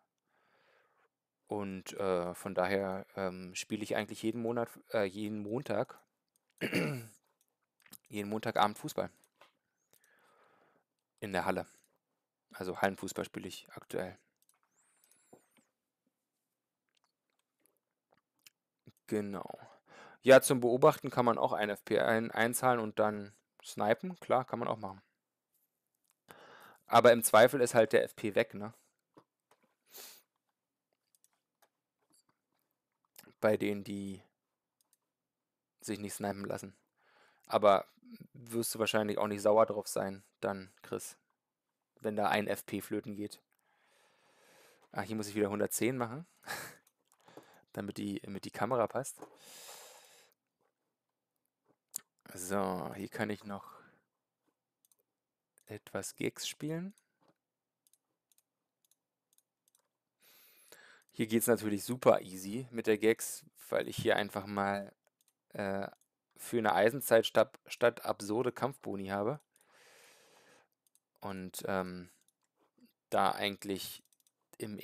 Und von daher spiele ich eigentlich jeden Montagabend Fußball in der Halle. Also Hallenfußball spiele ich aktuell. Genau. Ja, zum Beobachten kann man auch ein FP einzahlen und dann snipen. Klar, kann man auch machen. Aber im Zweifel ist halt der FP weg, ne? Bei denen, die sich nicht snipen lassen. Aber wirst du wahrscheinlich auch nicht sauer drauf sein, dann, Chris, wenn da ein FP flöten geht. Ach, hier muss ich wieder 110 machen, damit die Kamera passt. So, hier kann ich noch etwas Gigs spielen. Hier geht es natürlich super easy mit der Gigs, weil ich hier einfach mal für eine Eisenzeit statt absurde Kampfboni habe. Und da eigentlich in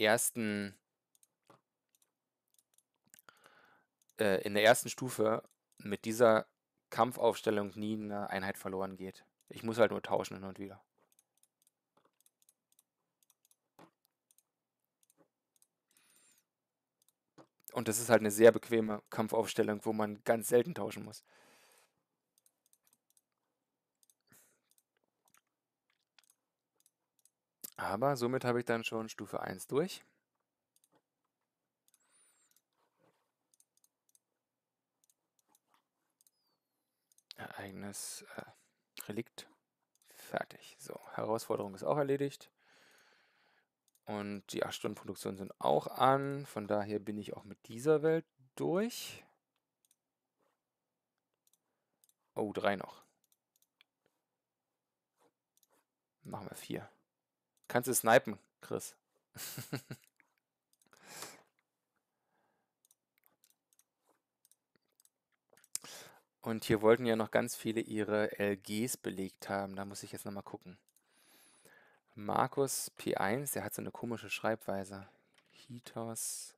der ersten Stufe mit dieser Kampfaufstellung nie eine Einheit verloren geht. Ich muss halt nur tauschen hin und wieder. Und das ist halt eine sehr bequeme Kampfaufstellung, wo man ganz selten tauschen muss. Aber somit habe ich dann schon Stufe 1 durch. Eigenes Relikt. Fertig. So, Herausforderung ist auch erledigt. Und die 8-Stunden-Produktionen sind auch an. Von daher bin ich auch mit dieser Welt durch. Oh, 3 noch. Machen wir 4. Kannst du snipen, Chris? Und hier wollten ja noch ganz viele ihre LGs belegt haben. Da muss ich jetzt nochmal gucken. Markus P1, der hat so eine komische Schreibweise. Hitos,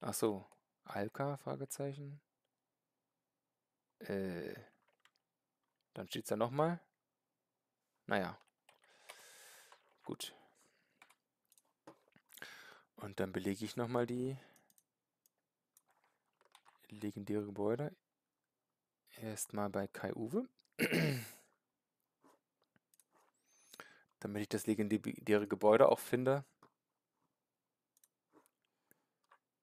ach so, Alka, Fragezeichen. Dann steht es da nochmal. Naja. Gut. Und dann belege ich nochmal die legendäre Gebäude. Erstmal bei Kai-Uwe. Damit ich das legendäre Gebäude auch finde.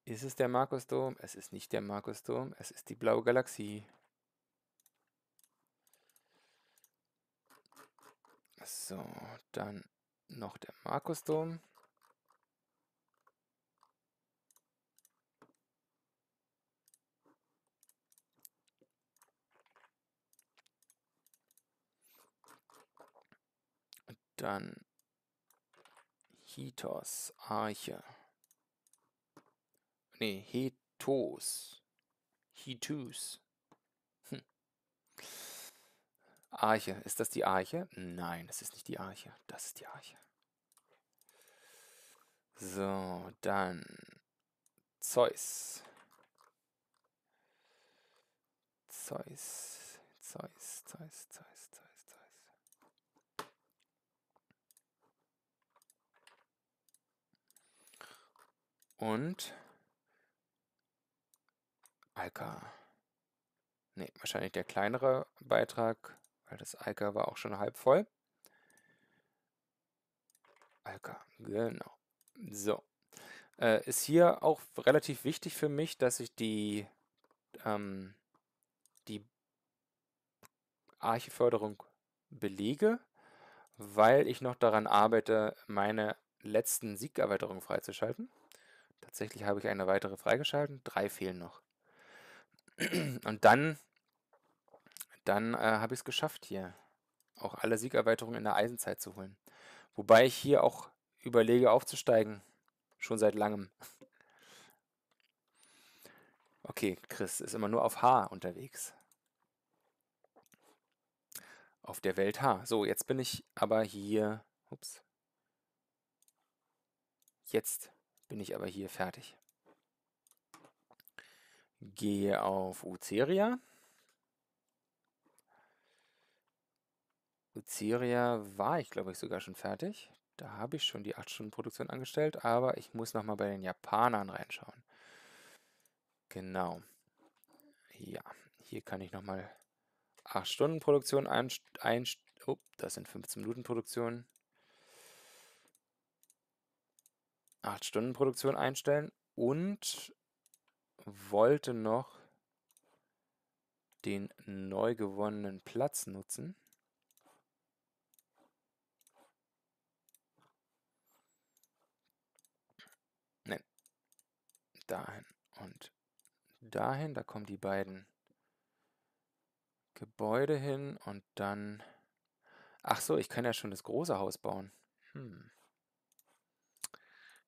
Ist es der Markusdom? Es ist nicht der Markusdom. Es ist die blaue Galaxie. So, dann noch der Markusdom. Und dann Hitos, Arche. Nee, Hetos. Hitus. Arche. Ist das die Arche? Nein, das ist nicht die Arche. Das ist die Arche. So, dann Zeus. Zeus. Und Alka. Ne, wahrscheinlich der kleinere Beitrag. Das Alka war auch schon halb voll. Alka, genau. So. Ist hier auch relativ wichtig für mich, dass ich die, die Archeförderung belege, weil ich noch daran arbeite, meine letzten Siegerweiterungen freizuschalten. Tatsächlich habe ich eine weitere freigeschalten. 3 fehlen noch. Und dann habe ich es geschafft, hier auch alle Siegerweiterungen in der Eisenzeit zu holen. Wobei ich hier auch überlege, aufzusteigen. Schon seit langem. Okay, Chris ist immer nur auf H unterwegs. Auf der Welt H. So, jetzt bin ich aber hier... Ups. Jetzt bin ich aber hier fertig. Gehe auf Uceria. Uceria war ich, glaube ich, sogar schon fertig. Da habe ich schon die 8-Stunden-Produktion angestellt, aber ich muss nochmal bei den Japanern reinschauen. Genau. Ja, hier kann ich nochmal 8-Stunden-Produktion einstellen. Oh, das sind 15-Minuten-Produktionen. 8-Stunden-Produktion einstellen und wollte noch den neu gewonnenen Platz nutzen. Dahin und dahin, da kommen die beiden Gebäude hin und dann... Ach so, ich kann ja schon das große Haus bauen.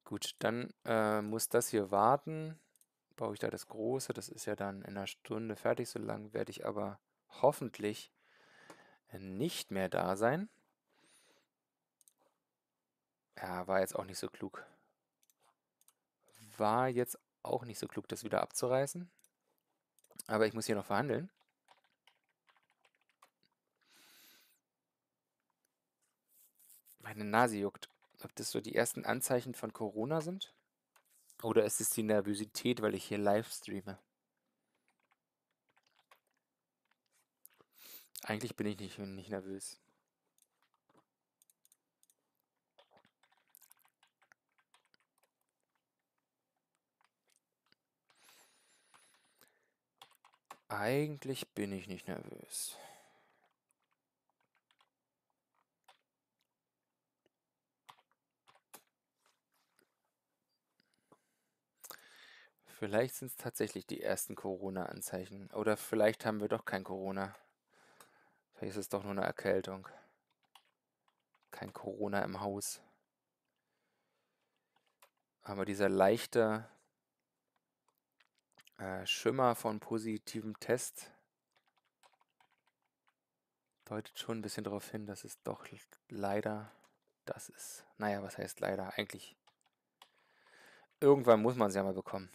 Gut, dann muss das hier warten. Baue ich da das große, das ist ja dann in einer Stunde fertig. So lange werde ich aber hoffentlich nicht mehr da sein. Ja, war jetzt auch nicht so klug. War jetzt auch nicht so klug, das wieder abzureißen. Aber ich muss hier noch verhandeln. Meine Nase juckt. Ob das so die ersten Anzeichen von Corona sind? Oder ist es die Nervosität, weil ich hier live streame? Eigentlich bin ich nicht nervös. Eigentlich bin ich nicht nervös. Vielleicht sind es tatsächlich die ersten Corona-Anzeichen. Oder vielleicht haben wir doch kein Corona. Vielleicht ist es doch nur eine Erkältung. Kein Corona im Haus. Aber dieser leichte... Schimmer von positivem Test deutet schon ein bisschen darauf hin, dass es doch leider das ist. Naja, was heißt leider? Eigentlich irgendwann muss man es ja mal bekommen.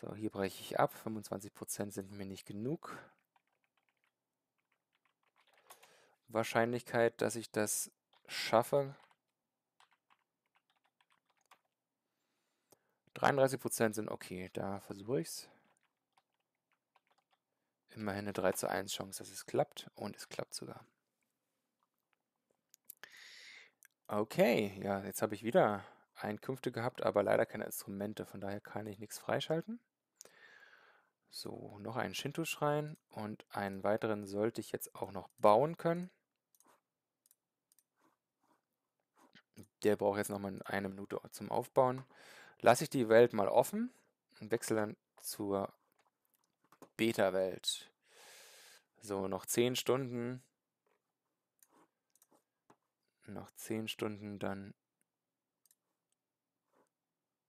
So, hier breche ich ab. 25% sind mir nicht genug. Wahrscheinlichkeit, dass ich das schaffe. 33% sind okay. Da versuche ich es. Immerhin eine 3:1 Chance, dass es klappt. Und es klappt sogar. Okay, ja, jetzt habe ich wieder Einkünfte gehabt, aber leider keine Instrumente. Von daher kann ich nichts freischalten. So, noch einen Shinto-Schrein und einen weiteren sollte ich jetzt auch noch bauen können. Der braucht jetzt nochmal eine Minute zum Aufbauen. Lasse ich die Welt mal offen und wechsle dann zur Beta-Welt. So, noch 10 Stunden. Noch 10 Stunden, dann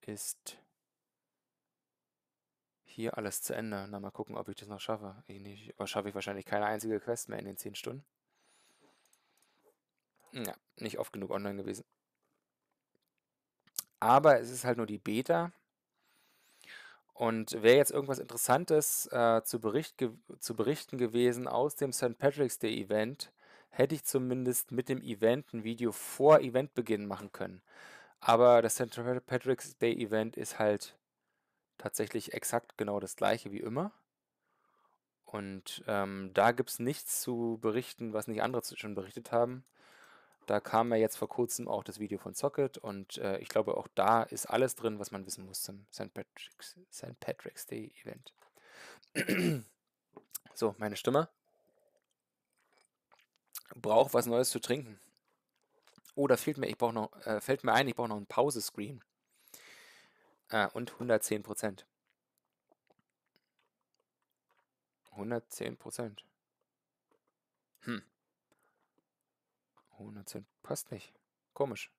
ist hier alles zu Ende. Na, mal gucken, ob ich das noch schaffe. Aber schaffe ich wahrscheinlich keine einzige Quest mehr in den 10 Stunden. Ja, nicht oft genug online gewesen. Aber es ist halt nur die Beta. Und wäre jetzt irgendwas Interessantes zu berichten gewesen aus dem St. Patrick's Day Event, hätte ich zumindest mit dem Event ein Video vor Eventbeginn machen können. Aber das St. Patrick's Day Event ist halt tatsächlich exakt genau das gleiche wie immer. Und da gibt es nichts zu berichten, was nicht andere schon berichtet haben. Da kam ja jetzt vor kurzem auch das Video von Socket und ich glaube, auch da ist alles drin, was man wissen muss zum St. Patrick's Day Event. So, meine Stimme braucht was Neues zu trinken. Oh, da fehlt mir, ich brauche noch einen Pause-Screen. Und 110%. 110%. 110 passt nicht. Komisch.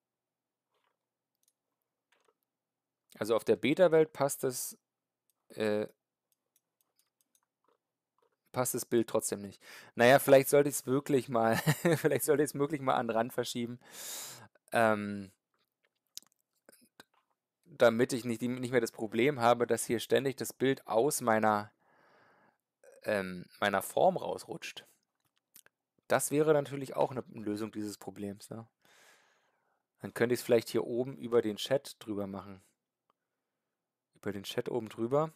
Also auf der Beta-Welt passt das Bild trotzdem nicht. Naja, vielleicht sollte ich es wirklich mal an den Rand verschieben, damit ich nicht mehr das Problem habe, dass hier ständig das Bild aus meiner Form rausrutscht. Das wäre natürlich auch eine Lösung dieses Problems, ne? Dann könnte ich es vielleicht hier oben über den Chat drüber machen. Über den Chat oben drüber.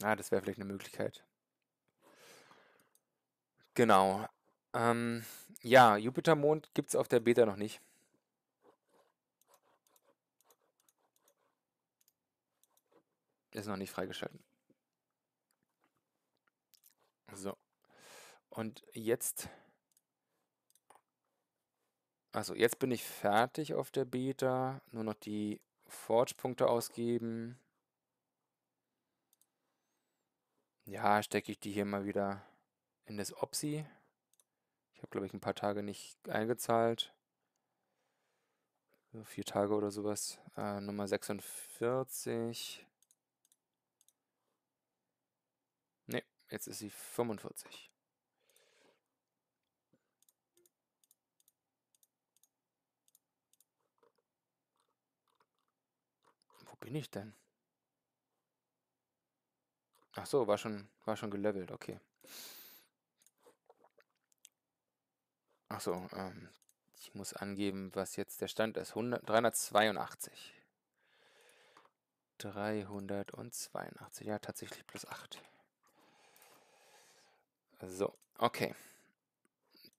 Na, das wäre vielleicht eine Möglichkeit. Genau. Ja, Jupitermond gibt es auf der Beta noch nicht. Ist noch nicht freigeschalten. So. Und jetzt... Also, jetzt bin ich fertig auf der Beta. Nur noch die Forge-Punkte ausgeben. Ja, stecke ich die hier mal wieder in das Opsi. Ich habe, glaube ich, ein paar Tage nicht eingezahlt. So 4 Tage oder sowas. Nummer 46... Ne, jetzt ist sie 45. Wo bin ich denn? Ach so, war schon gelevelt, okay. Ach so, ich muss angeben, was jetzt der Stand ist. 382. 382, ja, tatsächlich plus 8. So, okay.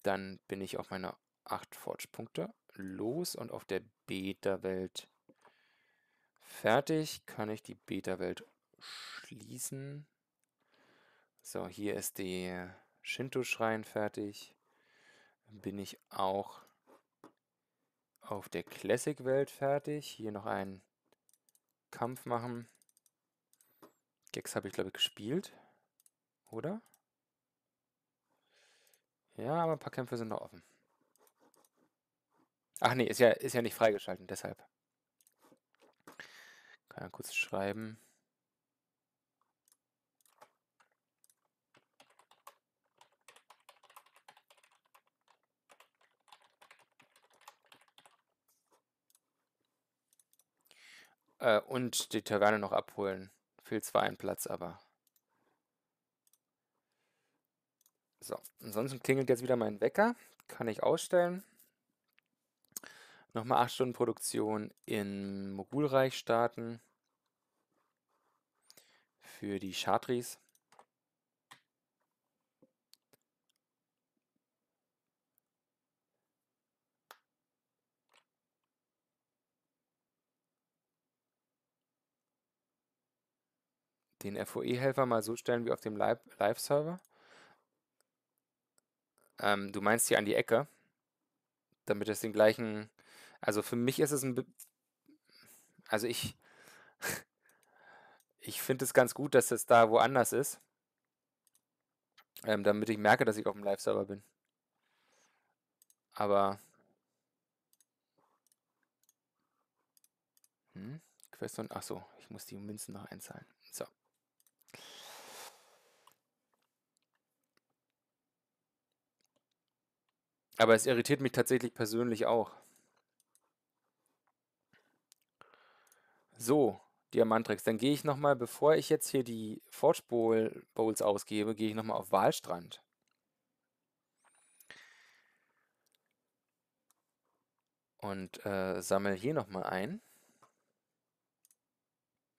Dann bin ich auf meine 8 Forge-Punkte los und auf der Beta-Welt fertig. Kann ich die Beta-Welt schließen? So, hier ist der Shinto-Schrein fertig. Bin ich auch auf der Classic-Welt fertig. Hier noch einen Kampf machen. Gex habe ich, glaube ich, gespielt. Oder? Ja, aber ein paar Kämpfe sind noch offen. Ach nee, ist ja nicht freigeschalten, deshalb. Kann ja kurz schreiben. Und die Tyrane noch abholen. Fehlt zwar ein Platz, aber... So, ansonsten klingelt jetzt wieder mein Wecker. Kann ich ausstellen. Nochmal 8 Stunden Produktion im Mogulreich starten. Für die Shatris. Den FOE-Helfer mal so stellen wie auf dem Live-Server. Du meinst hier an die Ecke, damit es den gleichen... Also für mich ist es ein... Also ich finde es ganz gut, dass es da woanders ist, damit ich merke, dass ich auf dem Live-Server bin. Aber... Question... Achso, ich muss die Münzen noch einzahlen. So. Aber es irritiert mich tatsächlich persönlich auch. So, Diamantrex, dann gehe ich nochmal, bevor ich jetzt hier die Forge Bowls ausgebe, gehe ich nochmal auf Wahlstrand. Und sammle hier nochmal ein.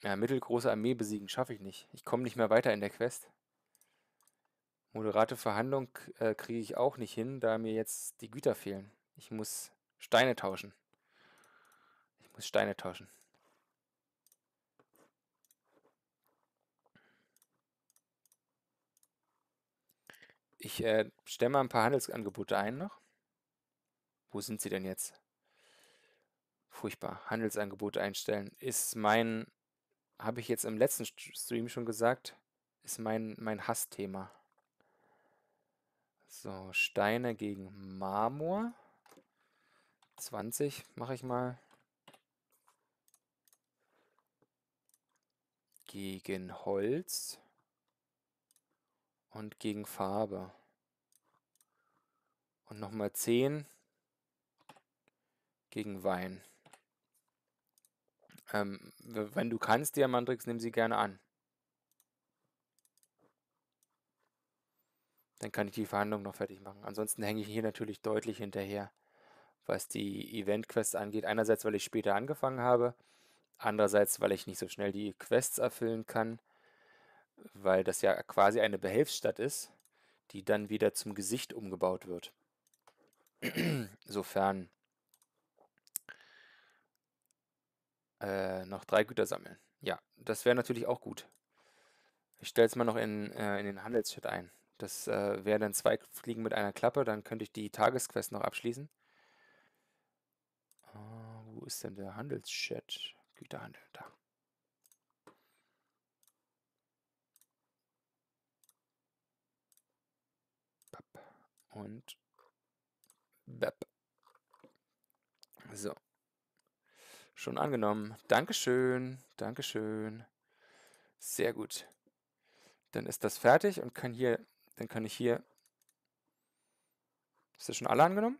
Ja, mittelgroße Armee besiegen schaffe ich nicht. Ich komme nicht mehr weiter in der Quest. Moderate Verhandlung kriege ich auch nicht hin, da mir jetzt die Güter fehlen. Ich muss Steine tauschen. Ich stelle mal ein paar Handelsangebote ein noch. Wo sind sie denn jetzt? Furchtbar. Handelsangebote einstellen. Ist mein... Habe ich jetzt im letzten Stream schon gesagt, ist mein Hassthema. So, Steine gegen Marmor. 20 mache ich mal. Gegen Holz. Und gegen Farbe. Und nochmal 10 gegen Wein. Wenn du kannst, Diamantrix, nimm sie gerne an. Dann kann ich die Verhandlung noch fertig machen. Ansonsten hänge ich hier natürlich deutlich hinterher, was die Event-Quests angeht. Einerseits, weil ich später angefangen habe. Andererseits, weil ich nicht so schnell die Quests erfüllen kann. Weil das ja quasi eine Behelfsstadt ist, die dann wieder zum Gesicht umgebaut wird. Sofern... noch 3 Güter sammeln. Ja, das wäre natürlich auch gut. Ich stelle es mal noch in den Handelschat ein. Das wäre dann 2 Fliegen mit einer Klappe. Dann könnte ich die Tagesquest noch abschließen. Wo ist denn der Handelschat? Güterhandel, da. Und Bap. So. Schon angenommen. Dankeschön. Dankeschön. Sehr gut. Dann ist das fertig und kann hier, dann kann ich hier... Ist das schon alle angenommen?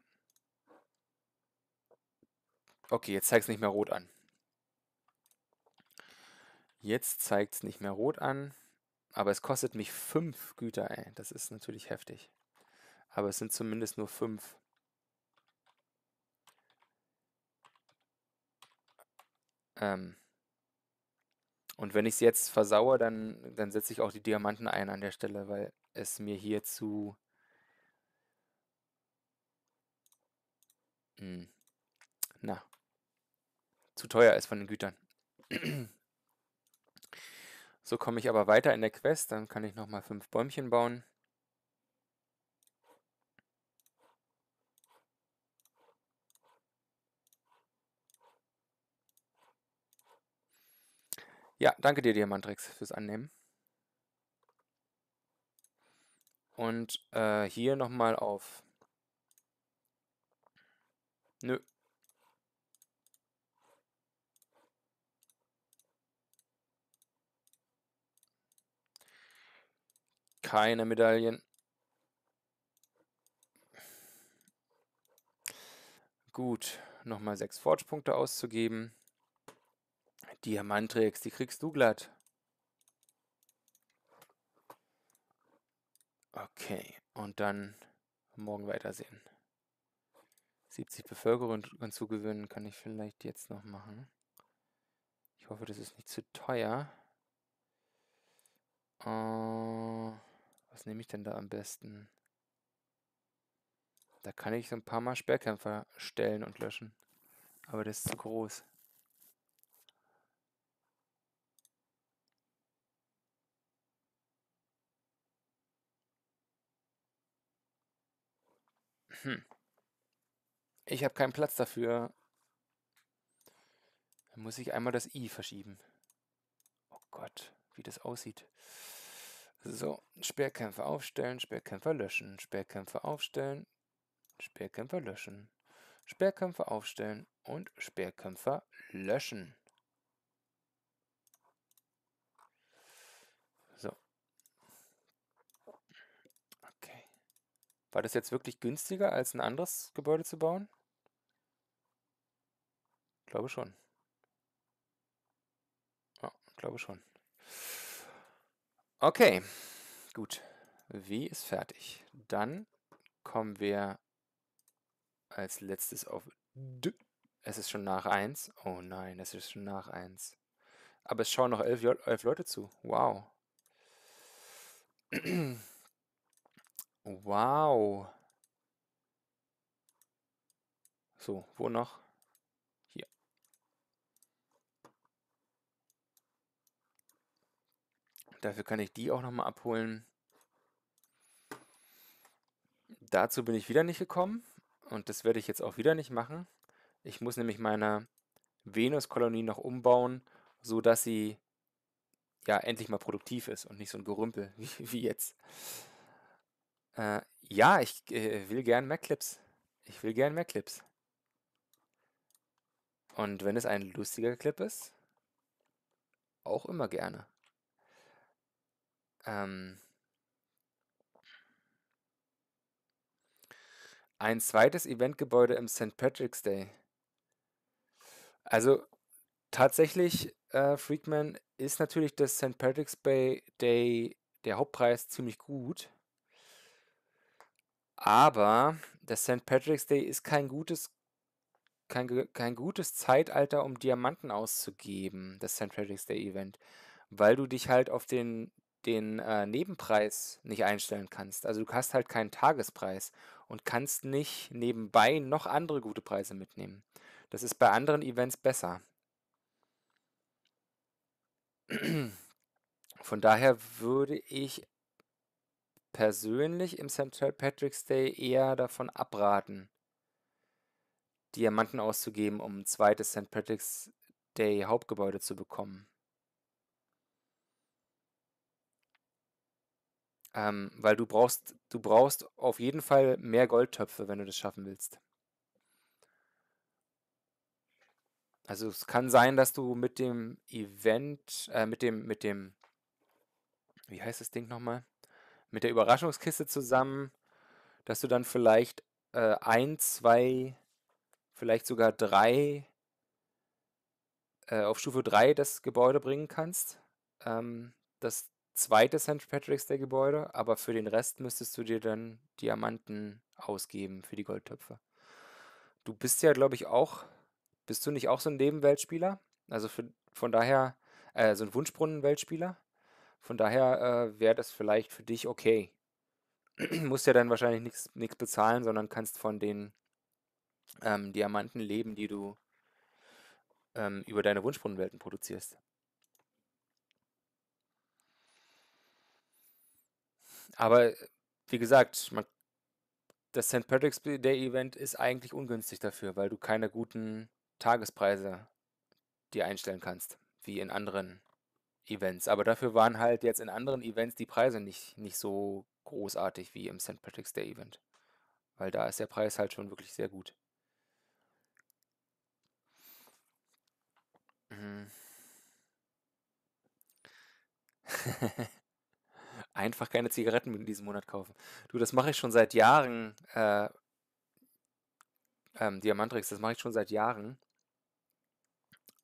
Okay, jetzt zeigt es nicht mehr rot an. Jetzt zeigt es nicht mehr rot an. Aber es kostet mich 5 Güter, ey. Das ist natürlich heftig. Aber es sind zumindest nur 5. Und wenn ich es jetzt versauere, dann setze ich auch die Diamanten ein an der Stelle, weil es mir hier zu... Na. Zu teuer ist von den Gütern. So komme ich aber weiter in der Quest. Dann kann ich nochmal 5 Bäumchen bauen. Ja, danke dir, Diamantrix, fürs Annehmen. Und hier nochmal auf... Nö. Keine Medaillen. Gut, nochmal 6 Forge-Punkte auszugeben. Diamantrex, die kriegst du glatt. Okay, und dann morgen weitersehen. 70 Bevölkerung hinzugewinnen kann ich vielleicht jetzt noch machen. Ich hoffe, das ist nicht zu teuer. Was nehme ich denn da am besten? Da kann ich so ein paar Mal Sperrkämpfer stellen und löschen. Aber das ist zu groß. Ich habe keinen Platz dafür. Dann muss ich einmal das I verschieben. Oh Gott, wie das aussieht. So, Sperrkämpfer aufstellen, Sperrkämpfer löschen, Sperrkämpfer aufstellen, Sperrkämpfer löschen, Sperrkämpfer aufstellen und Sperrkämpfer löschen. So. Okay. War das jetzt wirklich günstiger, als ein anderes Gebäude zu bauen? Ich glaube schon. Ja, ich glaube schon. Okay, gut. W ist fertig. Dann kommen wir als letztes auf D. Es ist schon nach 1. Oh nein, es ist schon nach 1. Aber es schauen noch 11 Leute zu. Wow. Wow. So, wo noch? Hier. Dafür kann ich die auch nochmal abholen. Dazu bin ich wieder nicht gekommen. Und das werde ich jetzt auch wieder nicht machen. Ich muss nämlich meine Venus-Kolonie noch umbauen, sodass sie ja endlich mal produktiv ist und nicht so ein Gerümpel wie jetzt. Ja, ich will gern mehr Clips. Ich will gern mehr Clips. Und wenn es ein lustiger Clip ist, auch immer gerne. Ein zweites Eventgebäude im St. Patrick's Day. Also tatsächlich, Freakman, ist natürlich das St. Patrick's Day, der Hauptpreis, ziemlich gut. Aber das St. Patrick's Day ist kein gutes Zeitalter, um Diamanten auszugeben, das St. Patrick's Day Event, weil du dich halt auf den Nebenpreis nicht einstellen kannst. Also du hast halt keinen Tagespreis und kannst nicht nebenbei noch andere gute Preise mitnehmen. Das ist bei anderen Events besser. Von daher würde ich persönlich im St. Patrick's Day eher davon abraten, Diamanten auszugeben, um ein zweites St. Patrick's Day Hauptgebäude zu bekommen. Weil du brauchst auf jeden Fall mehr Goldtöpfe, wenn du das schaffen willst. Also es kann sein, dass du mit dem Event, wie heißt das Ding nochmal? Mit der Überraschungskiste zusammen, dass du dann vielleicht 1, 2, vielleicht sogar 3, auf Stufe 3 das Gebäude bringen kannst. Das zweite St. Patrick's Day Gebäude, aber für den Rest müsstest du dir dann Diamanten ausgeben für die Goldtöpfe. Du bist ja, glaube ich, auch, bist du nicht auch so ein Nebenweltspieler? Also von daher, so ein Wunschbrunnen-Weltspieler? Von daher wäre das vielleicht für dich okay. Musst ja dann wahrscheinlich nichts bezahlen, sondern kannst von den Diamanten leben, die du über deine Wunschbrunnenwelten produzierst. Aber wie gesagt, das St. Patrick's Day Event ist eigentlich ungünstig dafür, weil du keine guten Tagespreise dir einstellen kannst, wie in anderen Events. Aber dafür waren halt jetzt in anderen Events die Preise nicht so großartig wie im St. Patrick's Day Event. Weil da ist der Preis halt schon wirklich sehr gut. Einfach keine Zigaretten in diesem Monat kaufen. Du, das mache ich schon seit Jahren. Diamantrix, das mache ich schon seit Jahren.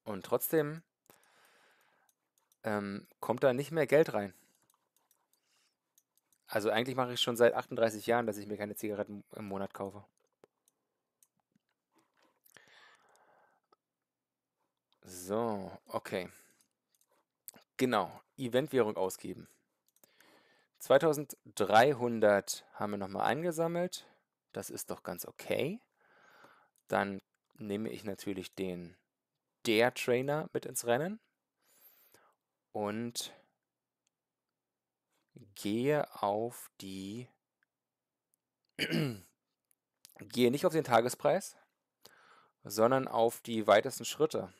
Und trotzdem kommt da nicht mehr Geld rein. Also eigentlich mache ich schon seit 38 Jahren, dass ich mir keine Zigaretten im Monat kaufe. So, okay. Genau, Eventwährung ausgeben. 2300 haben wir nochmal eingesammelt. Das ist doch ganz okay. Dann nehme ich natürlich den der Trainer mit ins Rennen und gehe nicht auf den Tagespreis, sondern auf die weitesten Schritte.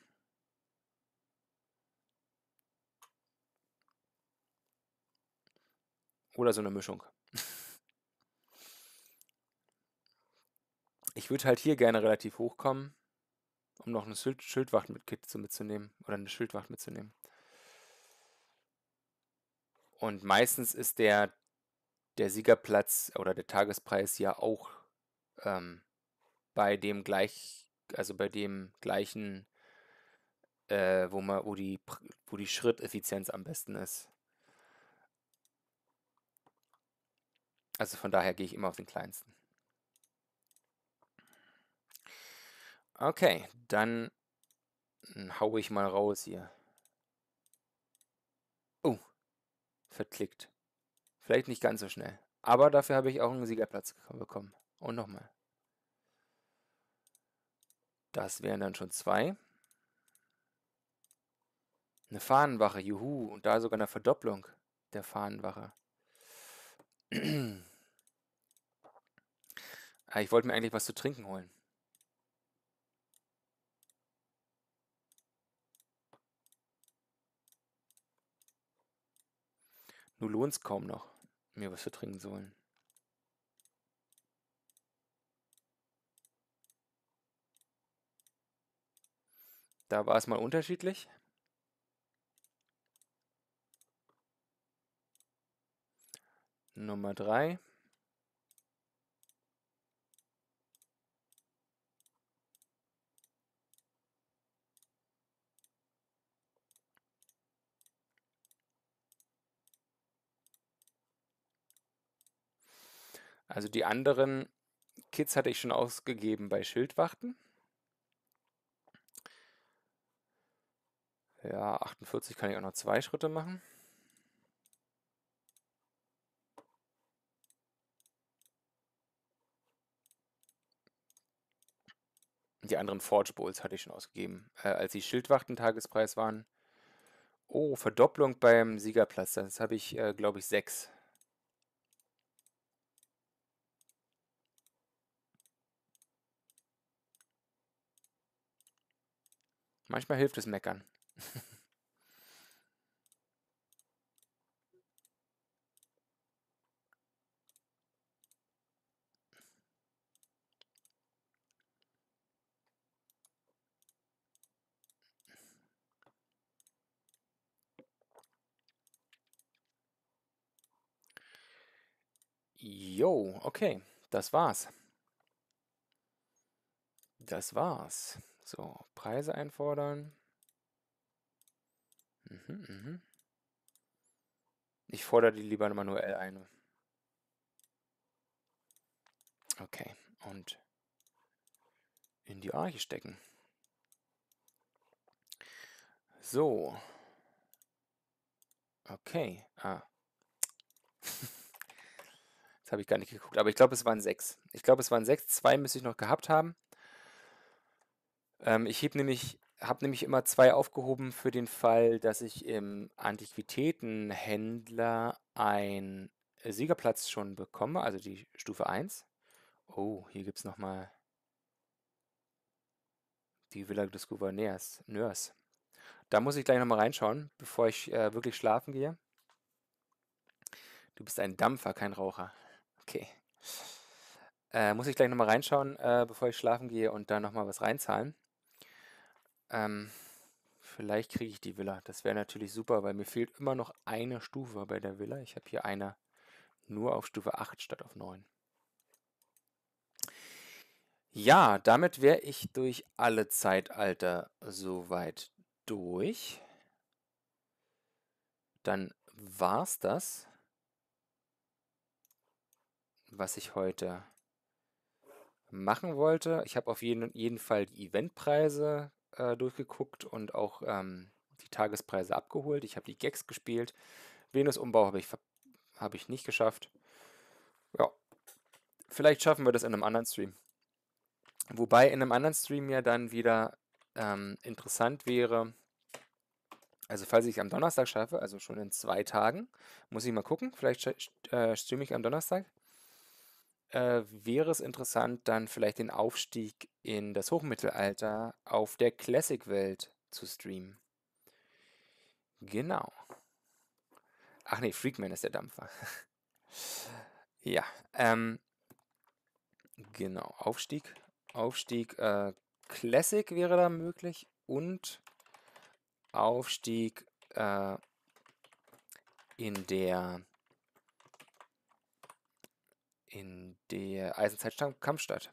Oder so eine Mischung. Ich würde halt hier gerne relativ hochkommen, um noch eine Schildwacht mitzunehmen. Oder eine Schildwacht mitzunehmen. Und meistens ist der Siegerplatz oder der Tagespreis ja auch bei dem gleichen, wo die Schritteffizienz am besten ist. Also von daher gehe ich immer auf den kleinsten. Okay, dann haue ich mal raus hier. Oh, verklickt. Vielleicht nicht ganz so schnell. Aber dafür habe ich auch einen Siegerplatz bekommen. Und nochmal. Das wären dann schon zwei. Eine Fahnenwache, juhu. Und da sogar eine Verdopplung der Fahnenwache. Ich wollte mir eigentlich was zu trinken holen. Nur lohnt es kaum noch, mir was zu trinken zu holen. Da war es mal unterschiedlich. Nummer 3. Also die anderen Kits hatte ich schon ausgegeben bei Schildwachten. Ja, 48 kann ich auch noch 2 Schritte machen. Die anderen Forge Bowls hatte ich schon ausgegeben, als die Schildwachten Tagespreis waren. Oh, Verdopplung beim Siegerplatz. Das habe ich, glaube ich, 6. Manchmal hilft es meckern. Jo, okay, das war's. Das war's. So, Preise einfordern. Ich fordere die lieber manuell ein. Okay, und in die Arche stecken. So. Okay. Ah. Jetzt habe ich gar nicht geguckt, aber ich glaube, es waren 6. Ich glaube, es waren 6. 2 müsste ich noch gehabt haben. Ich habe nämlich immer 2 aufgehoben für den Fall, dass ich im Antiquitätenhändler einen Siegerplatz schon bekomme, also die Stufe 1. Oh, hier gibt es nochmal die Villa des Gouverneurs. Da muss ich gleich nochmal reinschauen, bevor ich wirklich schlafen gehe. Du bist ein Dampfer, kein Raucher. Okay. Muss ich gleich nochmal reinschauen, bevor ich schlafen gehe und dann nochmal was reinzahlen. Vielleicht kriege ich die Villa. Das wäre natürlich super, weil mir fehlt immer noch eine Stufe bei der Villa. Ich habe hier eine nur auf Stufe 8 statt auf 9. Ja, damit wäre ich durch alle Zeitalter soweit durch. dann war's das, was ich heute machen wollte. Ich habe auf jeden Fall die Eventpreise durchgeguckt und auch die Tagespreise abgeholt. Ich habe die Gags gespielt. Venusumbau habe ich nicht geschafft. Ja, vielleicht schaffen wir das in einem anderen Stream. Wobei in einem anderen Stream ja dann wieder interessant wäre, also falls ich am Donnerstag schaffe, also schon in 2 Tagen, muss ich mal gucken, vielleicht streame ich am Donnerstag, wäre es interessant, dann vielleicht den Aufstieg in das Hochmittelalter auf der Classic-Welt zu streamen. Genau. Ach nee, Freakman ist der Dampfer. Ja, genau, Aufstieg Classic wäre da möglich und Aufstieg in der Eisenzeitkampfstadt.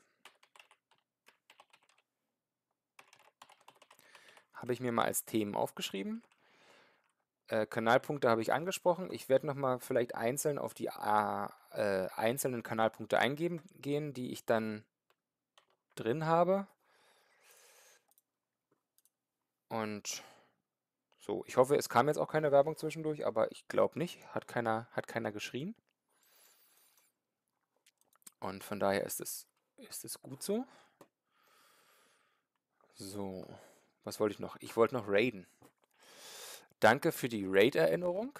Habe ich mir mal als Themen aufgeschrieben. Kanalpunkte habe ich angesprochen. Ich werde nochmal vielleicht einzeln auf die einzelnen Kanalpunkte eingehen, die ich dann drin habe. Und so, ich hoffe, es kam jetzt auch keine Werbung zwischendurch, aber ich glaube nicht. Hat keiner geschrien. Und von daher ist es gut so. So, was wollte ich noch? Ich wollte noch raiden. Danke für die Raid-Erinnerung.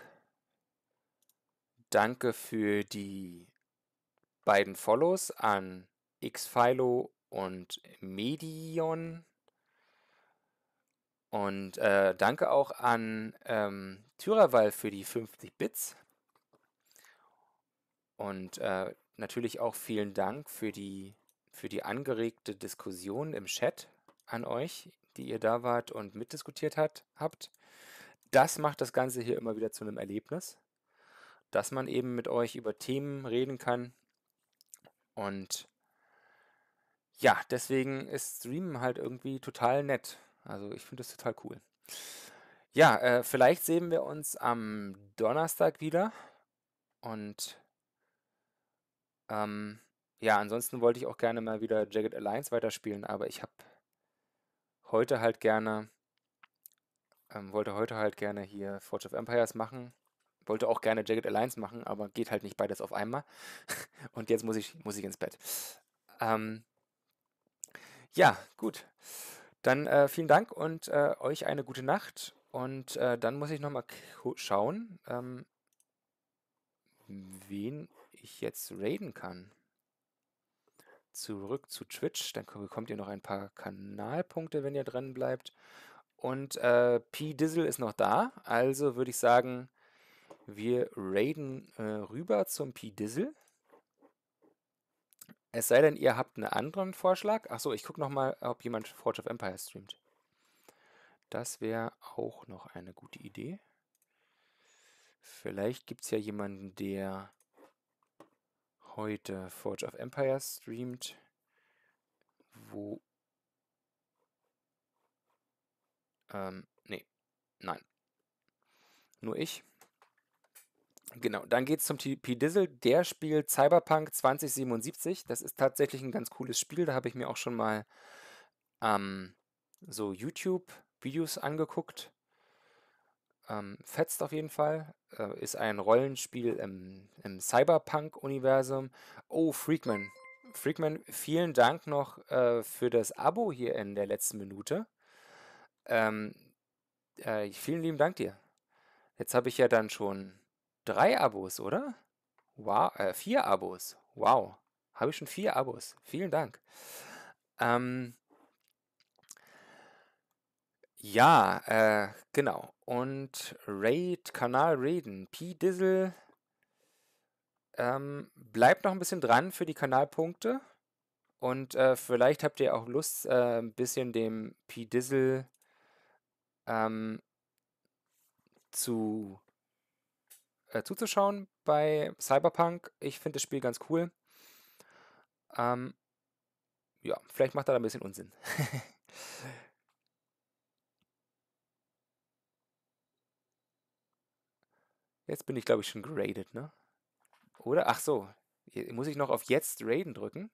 Danke für die beiden Follows an Xphilo und Medion. Und danke auch an Tyrawal für die 50 Bits. Und natürlich auch vielen Dank für die angeregte Diskussion im Chat an euch, die ihr da wart und mitdiskutiert habt. Das macht das Ganze hier immer wieder zu einem Erlebnis, dass man eben mit euch über Themen reden kann. Und ja, deswegen ist Streamen halt irgendwie total nett. Also ich finde das total cool. Ja, vielleicht sehen wir uns am Donnerstag wieder. Und ja, ansonsten wollte ich auch gerne mal wieder Jagged Alliance weiterspielen, aber ich wollte heute halt gerne hier Forge of Empires machen. Wollte auch gerne Jagged Alliance machen, aber geht halt nicht beides auf einmal. Und jetzt muss ich ins Bett. Ja, gut. Dann vielen Dank und euch eine gute Nacht. Und dann muss ich nochmal schauen, wen ich jetzt raiden kann. Zurück zu Twitch. Dann bekommt ihr noch ein paar Kanalpunkte, wenn ihr dran bleibt. Und P-Dizzle ist noch da, also würde ich sagen, wir raiden rüber zum P-Dizzle. Es sei denn, ihr habt einen anderen Vorschlag. Achso, ich gucke nochmal, ob jemand Forge of Empires streamt. Das wäre auch noch eine gute Idee. Vielleicht gibt es ja jemanden, der heute Forge of Empires streamt, wo... nee, nein. Nur ich. Genau, dann geht's zum P-Dizzle. Der spielt Cyberpunk 2077. Das ist tatsächlich ein ganz cooles Spiel. Da habe ich mir auch schon mal so YouTube-Videos angeguckt. Fetzt auf jeden Fall. Ist ein Rollenspiel im Cyberpunk-Universum. Oh, Freakman. Freakman, vielen Dank noch für das Abo hier in der letzten Minute. Vielen lieben Dank dir. Jetzt habe ich ja dann schon 3 Abos, oder? Wow, 4 Abos. Wow, habe ich schon 4 Abos. Vielen Dank. Ja, genau. Und Raid, Kanal Raiden, P-Dizzle. Bleibt noch ein bisschen dran für die Kanalpunkte. Und vielleicht habt ihr auch Lust, ein bisschen dem P-Dizzle zuzuschauen bei Cyberpunk. Ich finde das Spiel ganz cool. Ja, vielleicht macht er da ein bisschen Unsinn. Jetzt bin ich, glaube ich, schon geradet, ne? Oder? Ach so. Hier muss ich noch auf jetzt raiden drücken?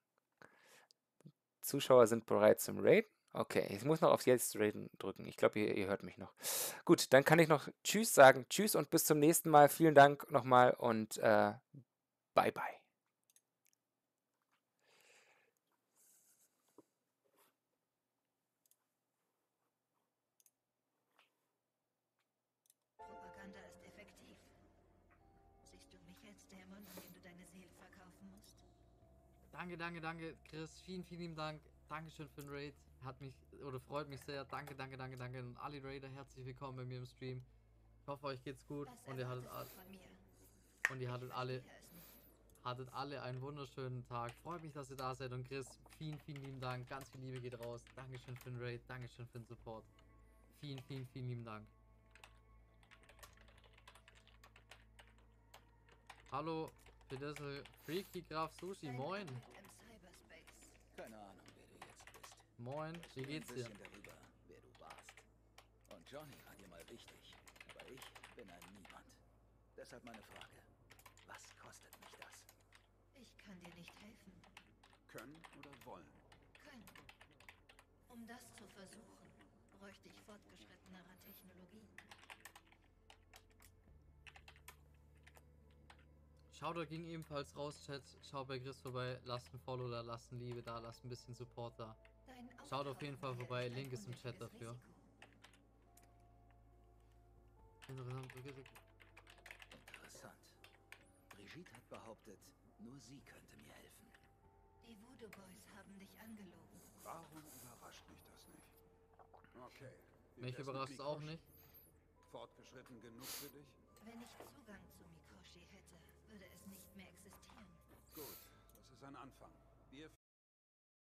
Zuschauer sind bereit zum Raiden. Okay, ich muss noch auf jetzt raiden drücken. Ich glaube, ihr hört mich noch. Gut, dann kann ich noch Tschüss sagen. Tschüss und bis zum nächsten Mal. Vielen Dank nochmal und bye bye. Danke, danke, danke, Chris. Vielen, vielen lieben Dank. Dankeschön für den Raid. Hat mich, oder freut mich sehr. Danke, danke, danke, danke. Und alle Raider, herzlich willkommen bei mir im Stream. Ich hoffe, euch geht's gut. Und ihr hattet alle einen wunderschönen Tag. Freut mich, dass ihr da seid. Und Chris, vielen, vielen lieben Dank. Ganz viel Liebe geht raus. Dankeschön für den Raid. Dankeschön für den Support. Vielen, vielen, vielen lieben Dank. Hallo. Für das Freaky Graf Sushi, moin! Keine Ahnung, wer du jetzt bist. Moin, wie geht's dir? Darüber, wer du warst. Und Johnny war dir mal wichtig, aber ich bin ein Niemand. Deshalb meine Frage, was kostet mich das? Ich kann dir nicht helfen. Können oder wollen? Können. Um das zu versuchen, bräuchte ich fortgeschrittenere Technologie. Schaut da ging ebenfalls raus, Chat. Schaut bei Chris vorbei. Lasst ein Follow da, lasst ein Liebe da, lasst ein bisschen Support da. Schaut auf jeden Fall vorbei. Link ist im Chat dafür. Interessant. Brigitte hat behauptet, nur sie könnte mir helfen. Die Voodoo Boys haben dich angelogen. Warum überrascht mich das nicht? Okay. Mich überrascht es auch nicht. Fortgeschritten genug für dich? Wenn ich Zugang zu Mikoshi hätte, würde es nicht mehr existieren. Gut, das ist ein Anfang. Wir